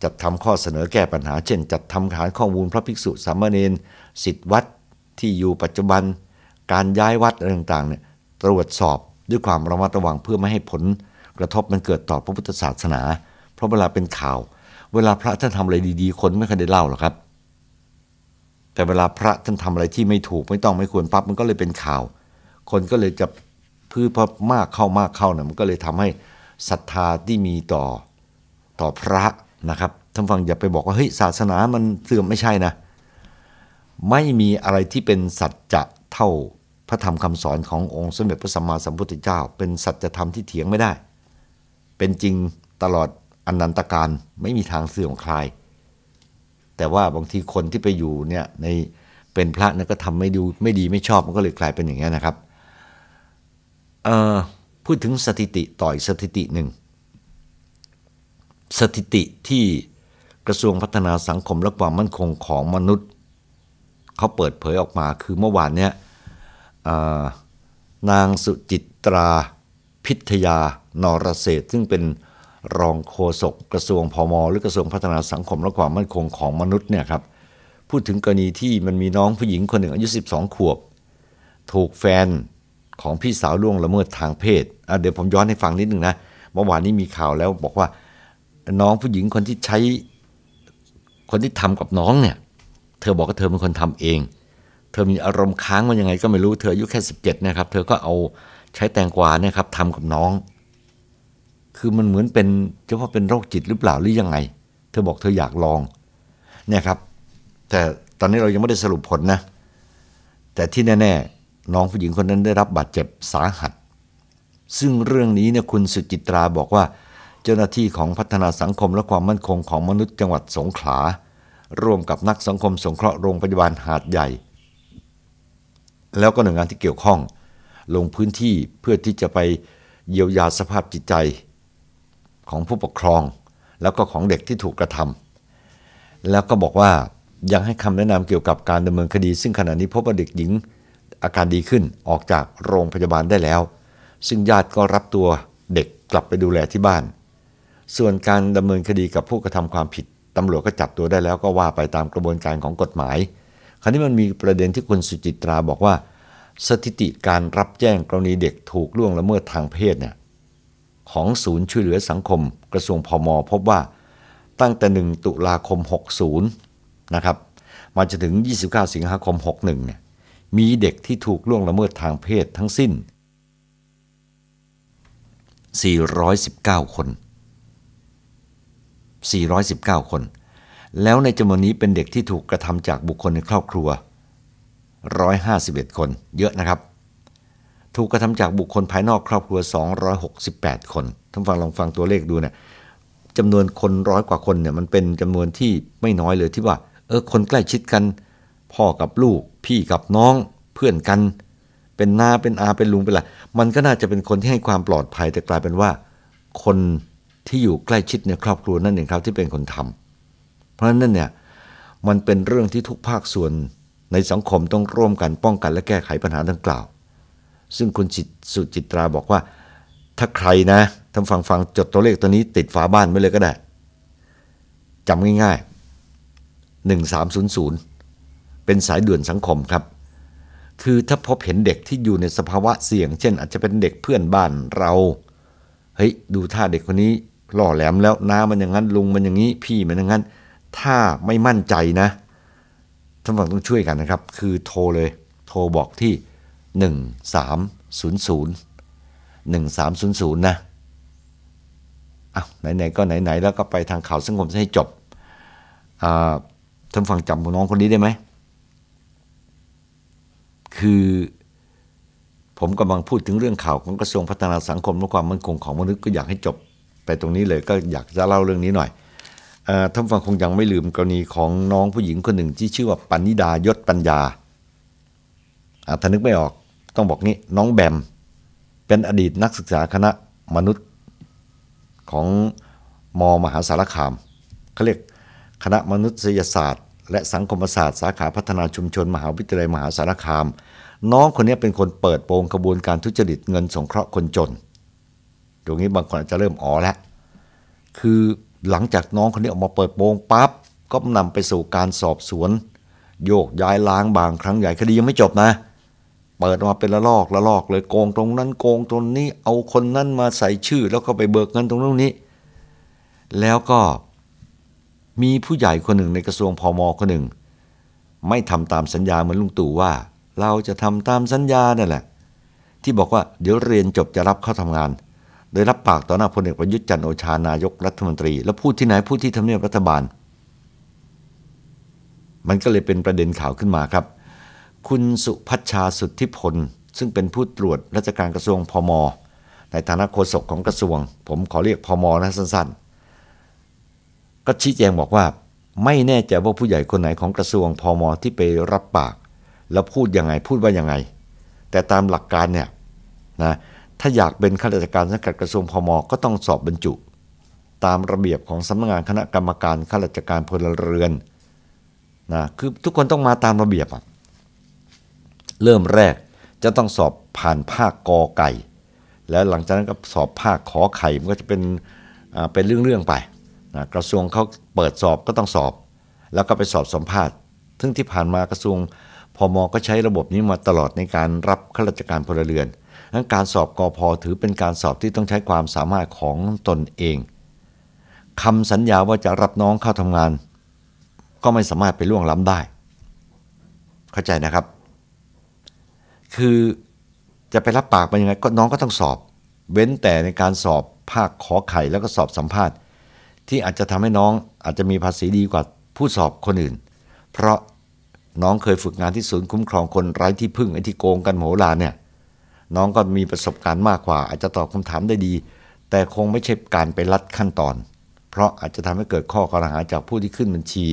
จัดทำข้อเสนอแก้ปัญหาเช่นจัดทำฐานข้อมูลพระภิกษุสามเณรศิษย์วัดที่อยู่ปัจจุบันการย้ายวัดอะไรต่างๆเนี่ยตรวจสอบด้วยความระมัดระวังเพื่อไม่ให้ผลกระทบมันเกิดต่อพระพุทธศาสนาเพราะเวลาเป็นข่าวเวลาพระท่านทำอะไรดีๆคนไม่เคยได้เล่าหรอกครับแต่เวลาพระท่านทำอะไรที่ไม่ถูกไม่ต้องไม่ควรปั๊บมันก็เลยเป็นข่าวคนก็เลยจะพื้นพอมากเข้าเนี่ยมันก็เลยทำให้ศรัทธาที่มีต่อพระนะครับท่านฟังอย่าไปบอกว่าเฮ้ยศาสนามันเสื่อมไม่ใช่นะไม่มีอะไรที่เป็นสัจเท่าพระธรรมคำสอนขององค์สมเด็จพระสัมมาสัมพุทธเจ้าเป็นสัจธรรมที่เถียงไม่ได้เป็นจริงตลอดอ อนันตการไม่มีทางเสื่อมคลายแต่ว่าบางทีคนที่ไปอยู่เนี่ยในเป็นพระเนี่ยก็ทำไม่ดีไม่ชอบมันก็เลยกลายเป็นอย่างนี้นะครับพูดถึงสถิติต่ออีกสถิติหนึ่งสถิติที่กระทรวงพัฒนาสังคมและความมั่นคงของมนุษย์เขาเปิดเผยออกมาคือเมื่อวานเนี่ยนางสุจิตราพิทยานรเศรษฐ์ซึ่งเป็นรองโฆษกกระทรวงพม.หรือกระทรวงพัฒนาสังคมและความมั่นคงของมนุษย์เนี่ยครับพูดถึงกรณีที่มันมีน้องผู้หญิงคนหนึ่งอายุ12ขวบถูกแฟนของพี่สาวล่วงละเมิดทางเพศเดี๋ยวผมย้อนให้ฟังนิดนึงนะเมื่อวานนี้มีข่าวแล้วบอกว่าน้องผู้หญิงคนที่ทำกับน้องเนี่ยเธอบอกว่าเธอเป็นคนทำเองเธอมีอารมณ์ค้างมันยังไงก็ไม่รู้เธออายุแค่17นะครับเธอก็เอาใช้แตงกวาเนี่ยครับทำกับน้องคือมันเหมือนเป็นจะว่าเป็นโรคจิตหรือเปล่าหรือยังไงเธอบอกเธออยากลองเนี่ยครับแต่ตอนนี้เรายังไม่ได้สรุปผลนะแต่ที่แน่ๆน้องผู้หญิงคนนั้นได้รับบาดเจ็บสาหัสซึ่งเรื่องนี้เนี่ยคุณสุจิตราบอกว่าเจ้าหน้าที่ของพัฒนาสังคมและความมั่นคงของมนุษย์จังหวัดสงขลาร่วมกับนักสังคมสงเคราะห์โรงพยาบาลหาดใหญ่แล้วก็หน่วยงานที่เกี่ยวข้องลงพื้นที่เพื่อที่จะไปเยียวยาสภาพจิตใจของผู้ปกครองแล้วก็ของเด็กที่ถูกกระทำแล้วก็บอกว่ายังให้คำแนะนำเกี่ยวกับการดำเนินคดีซึ่งขณะนี้พบว่าเด็กหญิงอาการดีขึ้นออกจากโรงพยาบาลได้แล้วซึ่งญาติก็รับตัวเด็กกลับไปดูแลที่บ้านส่วนการดำเนินคดีกับผู้กระทำความผิดตำรวจก็จับตัวได้แล้วก็ว่าไปตามกระบวนการของกฎหมายคราวนี้มันมีประเด็นที่คุณสุจิตราบอกว่าสถิติการรับแจ้งกรณีเด็กถูกล่วงละเมิดทางเพศเนี่ยของศูนย์ช่วยเหลือสังคมกระทรวงพม.พบว่าตั้งแต่1ตุลาคม60นะครับมาจนถึง29สิงหาคม61เนี่ยมีเด็กที่ถูกล่วงละเมิดทางเพศทั้งสิ้น419คนแล้วในจำนวนนี้เป็นเด็กที่ถูกกระทำจากบุคคลในครอบครัว151คนเยอะนะครับถูกกระทำจากบุคคลภายนอกครอบครัว268คนท่านฟังลองฟังตัวเลขดูเนี่ยจำนวนคนร้อยกว่าคนเนี่ยมันเป็นจำนวนที่ไม่น้อยเลยที่ว่าคนใกล้ชิดกันพ่อกับลูกพี่กับน้องเพื่อนกันเป็นน้าเป็นอาเป็นลุงเป็นอะไรมันก็น่าจะเป็นคนที่ให้ความปลอดภัยแต่กลายเป็นว่าคนที่อยู่ใกล้ชิดในครอบครัวนั่นเองครับที่เป็นคนทำเพราะฉะนั้นเนี่ยมันเป็นเรื่องที่ทุกภาคส่วนในสังคมต้องร่วมกันป้องกันและแก้ไขปัญหาดังกล่าวซึ่งคุณสุจิตราบอกว่าถ้าใครนะทำฟังจดตัวเลขตัวนี้ติดฝาบ้านไว้เลยก็ได้จำง่ายๆ1300เป็นสายด่วนสังคมครับคือถ้าพบเห็นเด็กที่อยู่ในสภาวะเสี่ยงเช่นอาจจะเป็นเด็กเพื่อนบ้านเราเฮ้ยดูท่าเด็กคนนี้หล่อแหลมแล้วน้ามันอย่างนั้นลุงมันอย่างนี้พี่มันอย่างนั้นถ้าไม่มั่นใจนะท่านฟังต้องช่วยกันนะครับคือโทรเลยโทรบอกที่1300นะอ้าวไหนๆก็ไหนๆแล้วก็ไปทางข่าวสังคมให้จบท่านฟังจำน้องคนนี้ได้ไหมคือผมกำลังพูดถึงเรื่องข่าวของกระทรวงพัฒนาสังคมและความมั่นคงของมนุษย์ก็อยากให้จบไปตรงนี้เลยก็อยากจะเล่าเรื่องนี้หน่อยท่านฟังคงยังไม่ลืมกรณีของน้องผู้หญิงคนหนึ่งที่ชื่อว่าปณิดายศปัญญาถ้านึกไม่ออกต้องบอกนี้น้องแบมเป็นอดีตนักศึกษาคณะมนุษย์ของม.มหาสารคามเขาเรียกคณะมนุษยศาสตร์และสังคมศาสตร์สาขาพัฒนาชุมชนมหาวิทยาลัยมหาสารคามน้องคนนี้เป็นคนเปิดโปงกระบวนการทุจริตเงินสงเคราะห์คนจนตรงนี้บางคนอาจจะเริ่มอ๋อแล้วคือหลังจากน้องคนนี้ออกมาเปิดโปงปั๊บก็นำไปสู่การสอบสวนโยกย้ายล้างบางครั้งใหญ่คดียังไม่จบนะเปิดมาเป็นละลอกเลยโกงตรงนั้นโกงตรงนี้เอาคนนั้นมาใส่ชื่อแล้วก็ไปเบิกเงินตรงนู้นนี้แล้วก็มีผู้ใหญ่คนหนึ่งในกระทรวงพม.คนหนึ่งไม่ทำตามสัญญาเหมือนลุงตู่ว่าเราจะทำตามสัญญานั่นแหละที่บอกว่าเดี๋ยวเรียนจบจะรับเข้าทำงานโดยรับปากต่อหน้าพลเอกประยุทธ์จันทร์โอชานายกรัฐมนตรีแล้วพูดที่ไหนพูดที่ทำเนียบรัฐบาลมันก็เลยเป็นประเด็นข่าวขึ้นมาครับคุณสุพัชชาสุทธิพลซึ่งเป็นผู้ตรวจราชการกระทรวงพมในฐานะโฆษกของกระทรวงผมขอเรียกพมนะสั้นๆ ก็ชี้แจงบอกว่าไม่แน่ใจว่าผู้ใหญ่คนไหนของกระทรวงพม.ที่ไปรับปากแล้วพูดยังไงพูดว่ายังไงแต่ตามหลักการเนี่ยนะถ้าอยากเป็นข้าราชการสังกัดกระทรวงพม.ก็ต้องสอบบรรจุตามระเบียบของสำนักงานคณะกรรมการข้าราชการพลเรือนนะคือทุกคนต้องมาตามระเบียบเริ่มแรกจะต้องสอบผ่านภาคกอไก่แล้วหลังจากนั้นก็สอบภาคขอไข่มันก็จะเป็นเรื่องๆไปนะกระทรวงเขาเปิดสอบก็ต้องสอบแล้วก็ไปสอบสัมภาษณ์ซึ่งที่ผ่านมากระทรวงพม.ก็ใช้ระบบนี้มาตลอดในการรับข้าราชการพลเรือนนั้นการสอบกพ.ถือเป็นการสอบที่ต้องใช้ความสามารถของตนเองคำสัญญาว่าจะรับน้องเข้าทำงานก็ไม่สามารถไปล่วงล้ำได้เข้าใจนะครับคือจะไปรับปากไปยังไงก็น้องก็ต้องสอบเว้นแต่ในการสอบภาคขอไข่แล้วก็สอบสัมภาษณ์ที่อาจจะทำให้น้องอาจจะมีภาษีดีกว่าผู้สอบคนอื่นเพราะน้องเคยฝึกงานที่ศูนย์คุ้มครองคนไร้ที่พึ่งไอ้ที่โกงกันโหราเนี่ยน้องก็มีประสบการณ์มากกว่าอาจจะตอบคำถามได้ดีแต่คงไม่ใช่การไปลัดขั้นตอนเพราะอาจจะทำให้เกิดข้อกล่าวหาจากผู้ที่ขึ้นบัญชี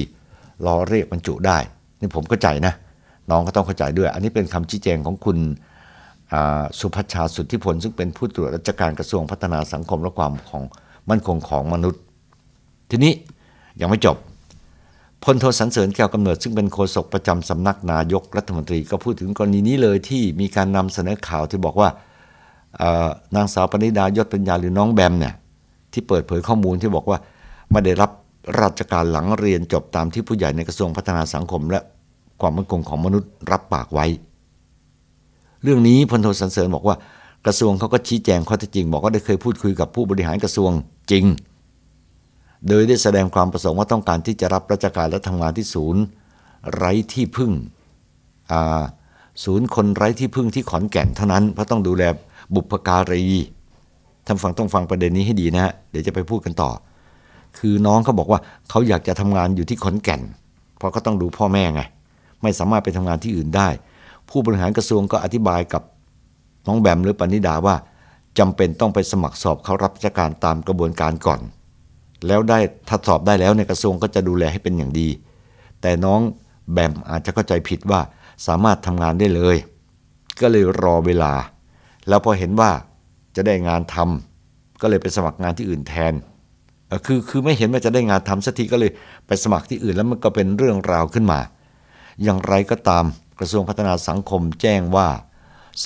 รอเรียกบรรจุได้นี่ผมเข้าใจนะน้องก็ต้องเข้าใจด้วยอันนี้เป็นคำชี้แจงของคุณสุพัชชาสุทธิผลซึ่งเป็นผู้ตรวจราชการกระทรวงพัฒนาสังคมและความมั่นคงของมนุษย์ทีนี้ยังไม่จบพลโทสรรเสริญแก้วกำเนิดซึ่งเป็นโฆษกประจำสำนักนายกรัฐมนตรีก็พูดถึงกรณีนี้เลยที่มีการนำเสนอข่าวที่บอกว่านางสาวปณิดายศปัญญาหรือน้องแบมเนี่ยที่เปิดเผยข้อมูลที่บอกว่าไม่ได้รับราชการหลังเรียนจบตามที่ผู้ใหญ่ในกระทรวงพัฒนาสังคมและความมั่นคงของมนุษย์รับปากไว้เรื่องนี้พลโทสรรเสริญบอกว่ากระทรวงเขาก็ชี้แจงข้อเท็จจริงบอกว่าได้เคยพูดคุยกับผู้บริหารกระทรวงจริงโดยได้แสดงความประสงค์ว่าต้องการที่จะรับราชการและทำงานที่ศูนย์ไร้ที่พึ่งศูนย์คนไร้ที่พึ่งที่ขอนแก่นเท่านั้นเพราะต้องดูแลบุพการีท่านฟังต้องฟังประเด็นนี้ให้ดีนะฮะเดี๋ยวจะไปพูดกันต่อคือน้องเขาบอกว่าเขาอยากจะทำงานอยู่ที่ขอนแก่นเพราะก็ต้องดูพ่อแม่ไงไม่สามารถไปทำงานที่อื่นได้ผู้บริหารกระทรวงก็อธิบายกับน้องแบมหรือปณิดาว่าจำเป็นต้องไปสมัครสอบเข้ารับราชการตามกระบวนการก่อนแล้วได้ถ้าสอบได้แล้วในกระทรวงก็จะดูแลให้เป็นอย่างดีแต่น้องแบมอาจจะเข้าใจผิดว่าสามารถทำงานได้เลยก็เลยรอเวลาแล้วพอเห็นว่าจะได้งานทำก็เลยไปสมัครงานที่อื่นแทนคือไม่เห็นว่าจะได้งานทำสักทีก็เลยไปสมัครที่อื่นแล้วมันก็เป็นเรื่องราวขึ้นมาอย่างไรก็ตามกระทรวงพัฒนาสังคมแจ้งว่า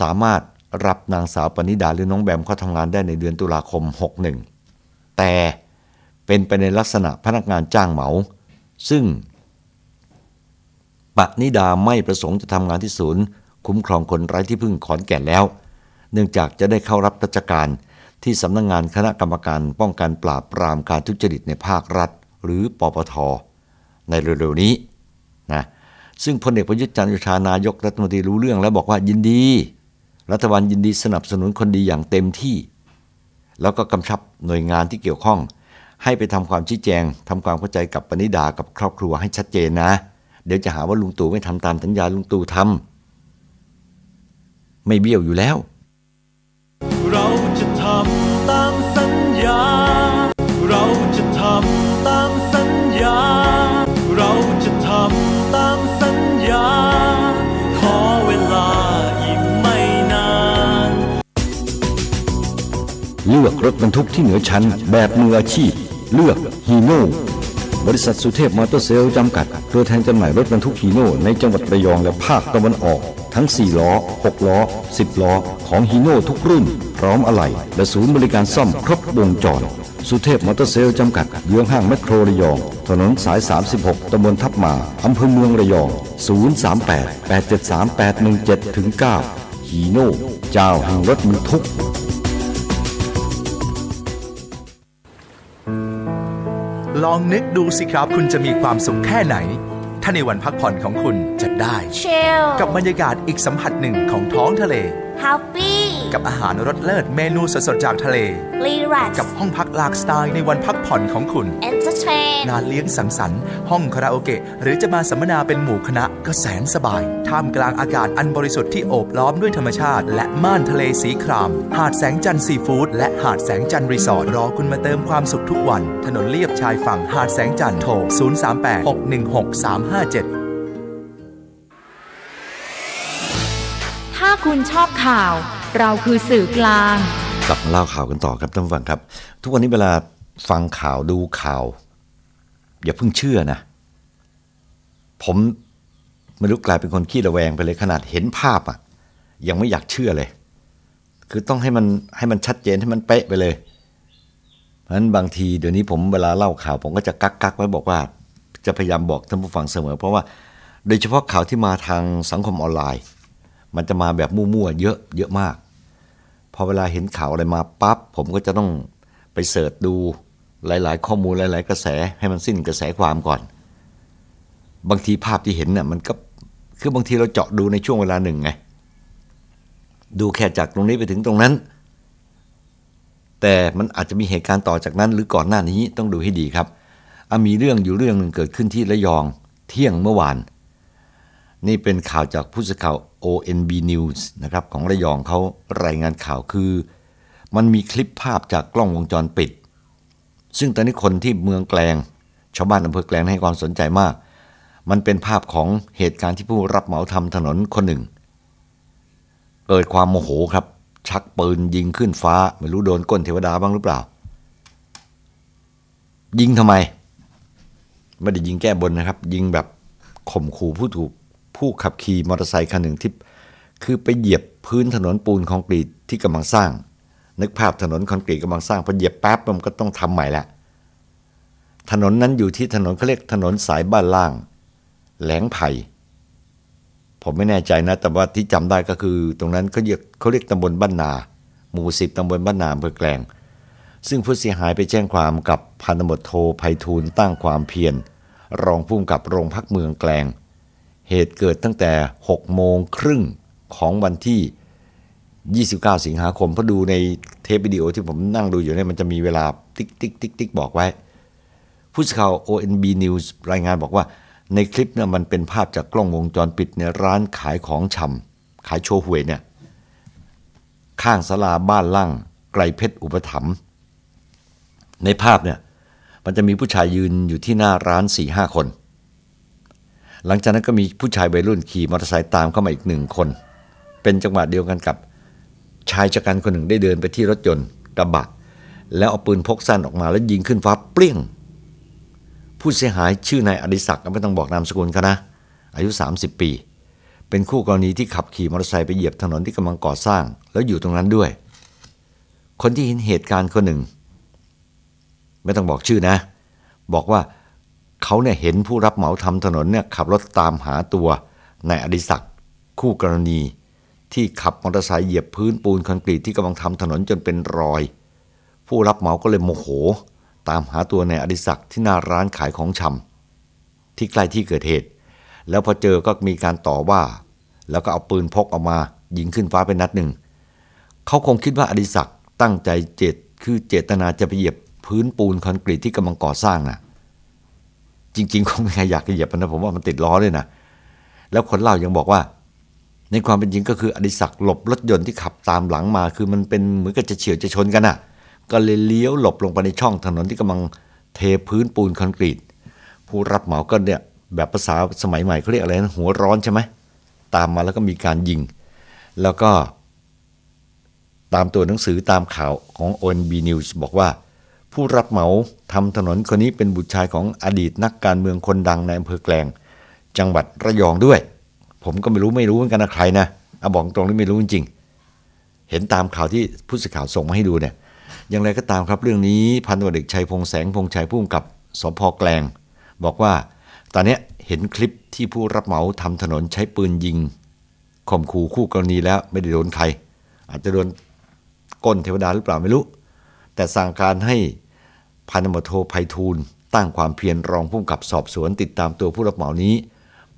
สามารถรับนางสาวปณิดาหรือน้องแบมเข้าทำงานได้ในเดือนตุลาคม 61แต่เป็นไปในลักษณะพนักงานจ้างเหมาซึ่งปณิดาไม่ประสงค์จะทำงานที่ศูนย์คุ้มครองคนไร้ที่พึ่งขอนแก่นแล้วเนื่องจากจะได้เข้ารับราชการที่สำนักงานคณะกรรมการป้องกันปราบปรามการทุจริตในภาครัฐหรือปปท.ในเร็วๆนี้นะซึ่งพลเอกประยุทธ์จันทร์โอชานายกรัฐมนตรีรู้เรื่องแล้วบอกว่ายินดีรัฐบาลยินดีสนับสนุนคนดีอย่างเต็มที่แล้วก็กำชับหน่วยงานที่เกี่ยวข้องให้ไปทำความชี้แจงทำความเข้าใจกับปณิดากับครอบครัวให้ชัดเจนนะเดี๋ยวจะหาว่าลุงตู่ไม่ทำตามสัญญาลุงตู่ทำไม่เบี้ยวอยู่แล้วเราจะทำตามสัญญาเราจะทำตามสัญญาเราจะทำตามสัญญาขอเวลาอีกไม่นานเลือกรถบรรทุกที่เหนือชั้นแบบมืออาชีพเลือกฮีโน่บริษัทสุเทพมอเตอร์เซลจำกัดตัวแทนจำหน่ายรถบรรทุกฮีโน่ในจังหวัดระยองและภาคตะวันออกทั้ง4ล้อ6ล้อ10ล้อของฮีโน่ทุกรุ่นพร้อมอะไหล่และศูนย์บริการซ่อมครบวงจรสุเทพมอเตอร์เซลจำกัดเยื้องห้างแมคโครระยองถนนสาย36ตำบลทับมาอำเภอเมืองระยอง038-873-817-9ฮีโน่เจ้าแห่งรถบรรทุกลองนึกดูสิครับคุณจะมีความสุขแค่ไหนถ้าในวันพักผ่อนของคุณจะได้Chillกับบรรยากาศอีกสัมผัสหนึ่งของท้องทะเลHappyกับอาหารรสเลิศเมนูสดๆจากทะเลRelaxกับห้องพักหลากสไตล์ในวันพักผ่อนของคุณ เทรนงานเลี้ยงสังสรรค์ห้องคาราโอเกะหรือจะมาสัมมนาเป็นหมู่คณะก็แสนสบายท่ามกลางอากาศอันบริสุทธิ์ที่โอบล้อมด้วยธรรมชาติและม่านทะเลสีครามหาดแสงจันทร์ซีฟู้ดและหาดแสงจันทร์รีสอร์ทรอคุณมาเติมความสุขทุกวันถนนเลียบชายฝั่งหาดแสงจันทร์โทร0386163357ถ้าคุณชอบข่าวเราคือสื่อกลางกลับมาเล่าข่าวกันต่อครับท่านผู้ฟังครับทุกวันนี้เวลาฟังข่าวดูข่าวอย่าเพิ่งเชื่อนะผมไม่รู้กลายเป็นคนขี้ระแวงไปเลยขนาดเห็นภาพอ่ะยังไม่อยากเชื่อเลยคือต้องให้มันชัดเจนให้มันเป๊ะไปเลยเพราะฉะนั้นบางทีเดี๋ยวนี้ผมเวลาเล่าข่าวผมก็จะกักไว้บอกว่าจะพยายามบอกท่านผู้ฟังเสมอเพราะว่าโดยเฉพาะข่าวที่มาทางสังคมออนไลน์มันจะมาแบบมั่วๆเยอะมากพอเวลาเห็นข่าวอะไรมาปั๊บผมก็จะต้องไปเสิร์ชดูหลายๆข้อมูลหลายๆกระแสให้มันสิ้นกระแสความก่อนบางทีภาพที่เห็นน่ะมันก็คือบางทีเราเจาะดูในช่วงเวลาหนึ่งไงดูแค่จากตรงนี้ไปถึงตรงนั้นแต่มันอาจจะมีเหตุการณ์ต่อจากนั้นหรือก่อนหน้านี้ต้องดูให้ดีครับมีเรื่องอยู่เรื่องนึงเกิดขึ้นที่ระยองเที่ยงเมื่อวานนี่เป็นข่าวจากผู้สื่อข่าว ONB News นะครับของระยองเขารายงานข่าวคือมันมีคลิปภาพจากกล้องวงจรปิดซึ่งตอนนี้คนที่เมืองแกลงชาวบ้านอำเภอแกลงให้ความสนใจมากมันเป็นภาพของเหตุการณ์ที่ผู้รับเหมาทำถนนคนหนึ่งเกิดความโมโหครับชักปืนยิงขึ้นฟ้าไม่รู้โดนก้นเทวดาบ้างหรือเปล่ายิงทำไมไม่ได้ยิงแก้บนนะครับยิงแบบข่มขู่ผู้ขับขี่มอเตอร์ไซค์คันหนึ่งที่คือไปเหยียบพื้นถนนปูนคอนกรีตที่กำลังสร้างนึกภาพถนนคอนกรีตกำลังสร้างพอเหยียบแป๊บมันก็ต้องทำใหม่ละถนนนั้นอยู่ที่ถนนเขาเรียกถนนสายบ้านล่างแหลงไผ่ผมไม่แน่ใจนะแต่ว่าที่จำได้ก็คือตรงนั้นเขาเรียกตำบลบ้านนาหมู่10ตำบลบ้านนาอำเภอแกลงซึ่งผู้เสียหายไปแจ้งความกับพันตำรวจโทไพฑูรย์ตั้งความเพียรรองผู้กำกับโรงพักเมืองแกลงเหตุเกิดตั้งแต่ 18:30 น.ของวันที่29สิงหาคมพอดูในเทปวิดีโอที่ผมนั่งดูอยู่เนี่ยมันจะมีเวลาติ๊กๆๆๆบอกไว้ผู้สื่อข่าว ONB News รายงานบอกว่าในคลิปเนี่ยมันเป็นภาพจากกล้องวงจรปิดในร้านขายของชำขายโชห่วยเนี่ยข้างศาลาบ้านล่างไกลเพชรอุปถัมภ์ในภาพเนี่ยมันจะมีผู้ชายยืนอยู่ที่หน้าร้าน 4-5 คนหลังจากนั้นก็มีผู้ชายวัยรุ่นขี่มอเตอร์ไซค์ตามเข้ามาอีกหนึ่งคนเป็นจังหวะเดียวกันกับชายชะกันคนหนึ่งได้เดินไปที่รถยนต์กระบะแล้วเอาปืนพกสั้นออกมาแล้วยิงขึ้นฟ้าเปรี้ยงผู้เสียหายชื่อนายอดิศักดิ์ไม่ต้องบอกนามสกุลเขานะอายุ30ปีเป็นคู่กรณีที่ขับขี่มอเตอร์ไซค์ไปเหยียบถนนที่กำลังก่อสร้างแล้วอยู่ตรงนั้นด้วยคนที่เห็นเหตุการณ์คนหนึ่งไม่ต้องบอกชื่อนะบอกว่าเขาเนี่ยเห็นผู้รับเหมาทำถนนเนี่ยขับรถตามหาตัวนายอดิศักดิ์คู่กรณีที่ขับมอเตอร์ไซค์เหยียบพื้นปูนคอนกรีตที่กำลังทำถนนจนเป็นรอยผู้รับเหมาก็เลยโมโหตามหาตัวนายอดิศักดิ์ที่หน้าร้านขายของชำที่ใกล้ที่เกิดเหตุแล้วพอเจอก็มีการต่อว่าแล้วก็เอาปืนพกออกมายิงขึ้นฟ้าไปนัดหนึ่งเขาคงคิดว่าอดิศักดิ์ตั้งใจเจตนาจะไปเหยียบพื้นปูนคอนกรีตที่กำลังก่อสร้างนะจริงๆคงไม่อยากเหยียบนะผมว่ามันติดล้อด้วยนะแล้วคนเล่ายังบอกว่าในความเป็นจริงก็คืออดิศักดิ์หลบรถยนต์ที่ขับตามหลังมาคือมันเป็นเหมือนกับจะเฉียวจะชนกันน่ะก็เลยเลี้ยวหลบลงไปในช่องถนนที่กำลังเทพื้นปูนคอนกรีตผู้รับเหมาก็เนี่ยแบบภาษาสมัยใหม่เขาเรียกอะไรนะหัวร้อนใช่ไหมตามมาแล้วก็มีการยิงแล้วก็ตามตัวหนังสือตามข่าวของ ONB News บอกว่าผู้รับเหมาทำถนนคนนี้เป็นบุตรชายของอดีตนักการเมืองคนดังในอำเภอแกลงจังหวัดระยองด้วยผมก็ไม่รู้เหมือนกันนะใครนะเอาบอกตรงนี้ไม่รู้จริงๆเห็นตามข่าวที่ผู้สื่อข่าวส่งมาให้ดูเนี่ยอย่างไรก็ตามครับเรื่องนี้พันตำรวจเอกชัยพงษ์แสงพงษ์ชัยผู้กำกับสภ.แกลงบอกว่าตอนนี้เห็นคลิปที่ผู้รับเหมาทำถนนใช้ปืนยิงข่มขู่คู่กรณีแล้วไม่ได้โดนใครอาจจะโดนก้นเทวดาหรือเปล่าไม่รู้แต่สั่งการให้พันตำรวจโทไพฑูรย์ตั้งความเพียรรองผู้กำกับสอบสวนติดตามตัวผู้รับเหมานี้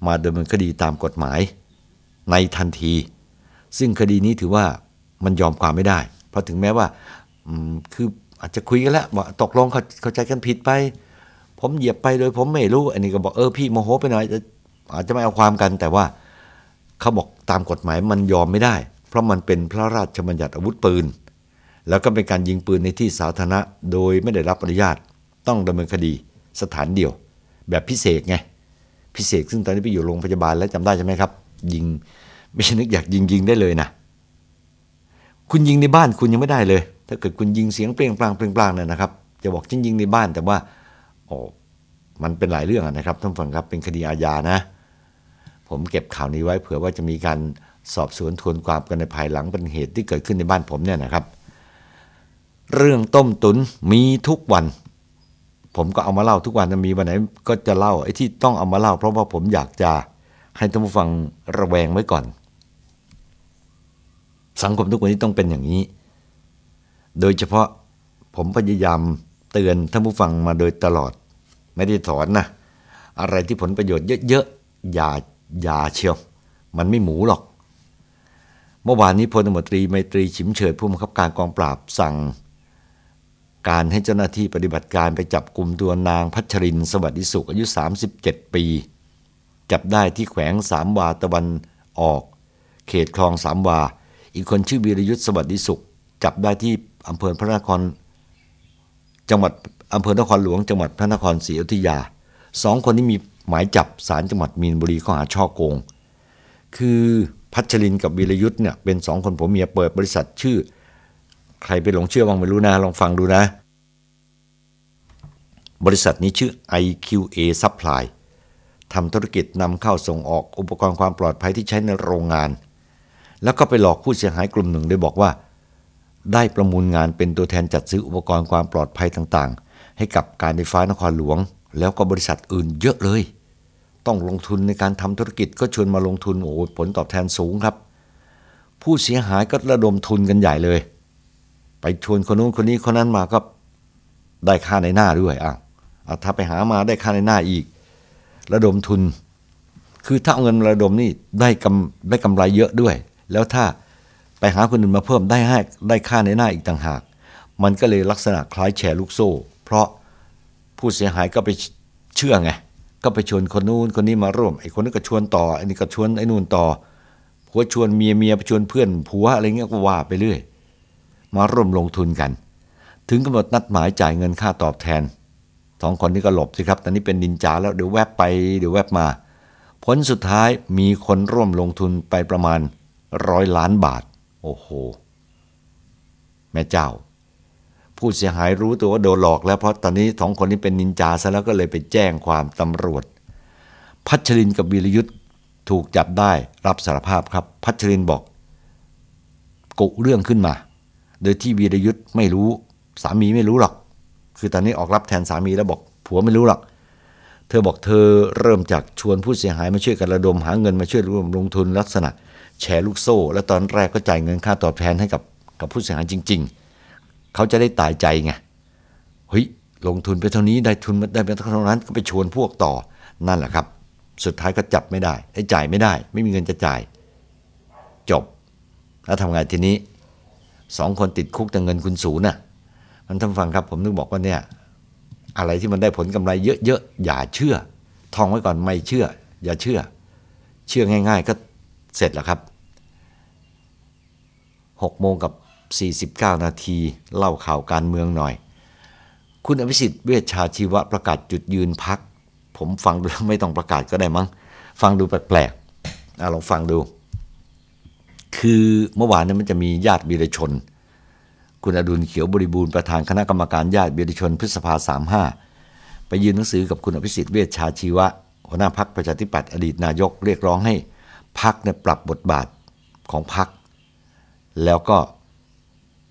มาดำเนินคดีตามกฎหมายในทันทีซึ่งคดีนี้ถือว่ามันยอมความไม่ได้เพราะถึงแม้ว่าคืออาจจะคุยกันแล้วว่าตกลงเข้าใจกันผิดไปผ ผมเหยียบไปโดยผมไม่รู้อันนี้ก็บอกพี่โมโหไปหน่อยอาจจะไม่เอาความกันแต่ว่าเขาบอกตามกฎหมายมันยอมไม่ได้เพราะมันเป็นพระราชบัญญัติอาวุธปืนแล้วก็เป็นการยิงปืนในที่สาธารณะโดยไม่ได้รับอนุญาตต้องดำเนินคดีสถานเดียวแบบพิเศษไงพิเศษซึ่งตอนนี้ไปอยู่โรงพยาบาลแล้วจำได้ใช่ไหมครับยิงไม่ใช่นึกอยากยิงได้เลยนะคุณยิงในบ้านคุณยังไม่ได้เลยถ้าเกิดคุณยิงเสียงเปล่งปลั่งเนี่ยนะครับจะบอกฉันยิงในบ้านแต่ว่ามันเป็นหลายเรื่องนะครับท่านฟังครับเป็นคดีอาญานะผมเก็บข่าวนี้ไว้เผื่อว่าจะมีการสอบสวนทวนความกันในภายหลังเป็นเหตุที่เกิดขึ้นในบ้านผมเนี่ยนะครับเรื่องต้มตุ๋นมีทุกวันผมก็เอามาเล่าทุกวันมีวันไหนก็จะเล่าไอ้ที่ต้องเอามาเล่าเพราะว่าผมอยากจะให้ท่านผู้ฟังระแวงไว้ก่อนสังคมทุกวันนี้ต้องเป็นอย่างนี้โดยเฉพาะผมพยายามเตือนท่านผู้ฟังมาโดยตลอดไม่ได้สอนนะอะไรที่ผลประโยชน์เยอะๆอย่าเชียวมันไม่หมูหรอกเมื่อวานนี้พลตำรวจตรีไมตรีฉิมเฉยผู้บังคับการกองปราบสั่งการให้เจ้าหน้าที่ปฏิบัติการไปจับกลุ่มตัวนางพัชรินสวัสดิสุขอายุ37ปีจับได้ที่แขวงสามวาตะวันออกเขตคลองสามวาอีกคนชื่อวีรยุทธสวัสดิสุขจับได้ที่อำเภอพระนครจังหวัดอำเภอนครหลวงจังหวัดพระนครศรีอยุธยาสองคนนี้มีหมายจับศาลจังหวัดมีนบุรีข้อหาช่อโกงคือพัชรินกับวีรยุทธเนี่ยเป็นสองคนผัวเมียเปิดบริษัทชื่อใครไปหลงเชื่อบ้างไม่รู้นะลองฟังดูนะบริษัทนี้ชื่อ IQA Supply ทำธุรกิจนำเข้าส่งออกอุปกรณ์ความปลอดภัยที่ใช้ในโรงงานแล้วก็ไปหลอกผู้เสียหายกลุ่มหนึ่งโดยบอกว่าได้ประมูลงานเป็นตัวแทนจัดซื้ออุปกรณ์ความปลอดภัยต่างๆให้กับการไฟฟ้านครหลวงแล้วก็บริษัทอื่นเยอะเลยต้องลงทุนในการทำธุรกิจก็ชวนมาลงทุนผลตอบแทนสูงครับผู้เสียหายก็ระดมทุนกันใหญ่เลยไปชวนคนนู้นคนนี้คนนั้นมาก็ได้ค่าในหน้าด้วยถ้าไปหามาได้ค่าในหน้าอีกระดมทุนคือถ้าเอาเงินระดมนี่ได้กำไรเยอะด้วยแล้วถ้าไปหาคนอื่นมาเพิ่มได้ค่าในหน้าอีกต่างหากมันก็เลยลักษณะคล้ายแชร์ลูกโซ่เพราะผู้เสียหายก็ไปเชื่อไงก็ไปชวนคนนู้นคนนี้มาร่วมไอ้คนนั้นก็ชวนต่อไอ้นี่ก็ชวนไอ้นู่นต่อผัวชวนเมียไปชวนเพื่อนผัวอะไรเงี้ยก็ว่าไปเรื่อยมาร่วมลงทุนกันถึงกำหนดนัดหมายจ่ายเงินค่าตอบแทนสองคนนี้ก็หลบสิครับตอนนี้เป็นนินจาแล้วเดี๋ยวแวบไปเดี๋ยวแวบมาผลสุดท้ายมีคนร่วมลงทุนไปประมาณ100 ล้านบาทโอ้โหแม่เจ้าผู้เสียหายรู้ตัวว่าโดนหลอกแล้วเพราะตอนนี้สองคนนี้เป็นนินจาซะแล้วก็เลยไปแจ้งความตำรวจพัชรินกับวีรยุทธถูกจับได้รับสารภาพครับพัชรินบอกกุเรื่องขึ้นมาโดยที่วีรยุทธไม่รู้สามีไม่รู้หรอกคือตอนนี้ออกรับแทนสามีแล้วบอกผัวไม่รู้หรอกเธอบอกเธอเริ่มจากชวนผู้เสียหายมาช่วยกันระดมหาเงินมาช่วยร่วมลงทุนลักษณะแชร์ลูกโซ่และตอนแรกก็จ่ายเงินค่าตอบแทนให้กับผู้เสียหายจริงๆเขาจะได้ตายใจไงเฮ้ยลงทุนไปเท่านี้ได้ทุนได้เป็นเท่านั้นก็ไปชวนพวกต่อนั่นแหละครับสุดท้ายก็จับไม่ได้จ่ายไม่ได้ไม่มีเงินจะจ่ายจบแล้วทำไงทีนี้สองคนติดคุกแต่เงินคุณศูนย์น่ะมันท่านฟังครับผมนึกบอกว่าเนี่ยอะไรที่มันได้ผลกำไรเยอะๆอย่าเชื่อท่องไว้ก่อนไม่เชื่ออย่าเชื่อง่ายๆก็เสร็จแล้วครับ18:49 น.เล่าข่าวการเมืองหน่อยคุณอภิสิทธิ์เวชชาชีวะประกาศจุดยืนพรรคผมฟังดูไม่ต้องประกาศก็ได้มั้งฟังดูแปลกๆลองฟังดูคือเมื่อวานนี้มันจะมีญาติวีรชนคุณอดุลเขียวบริบูรณ์ประธานคณะกรรมการญาติวีรชนพฤษภา35ไปยื่นหนังสือกับคุณอภิสิทธิ์เวชชาชีวะหัวหน้าพรรคประชาธิปัตย์อดีตนายกเรียกร้องให้พรรคเนี่ยปรับบทบาทของพรรคแล้วก็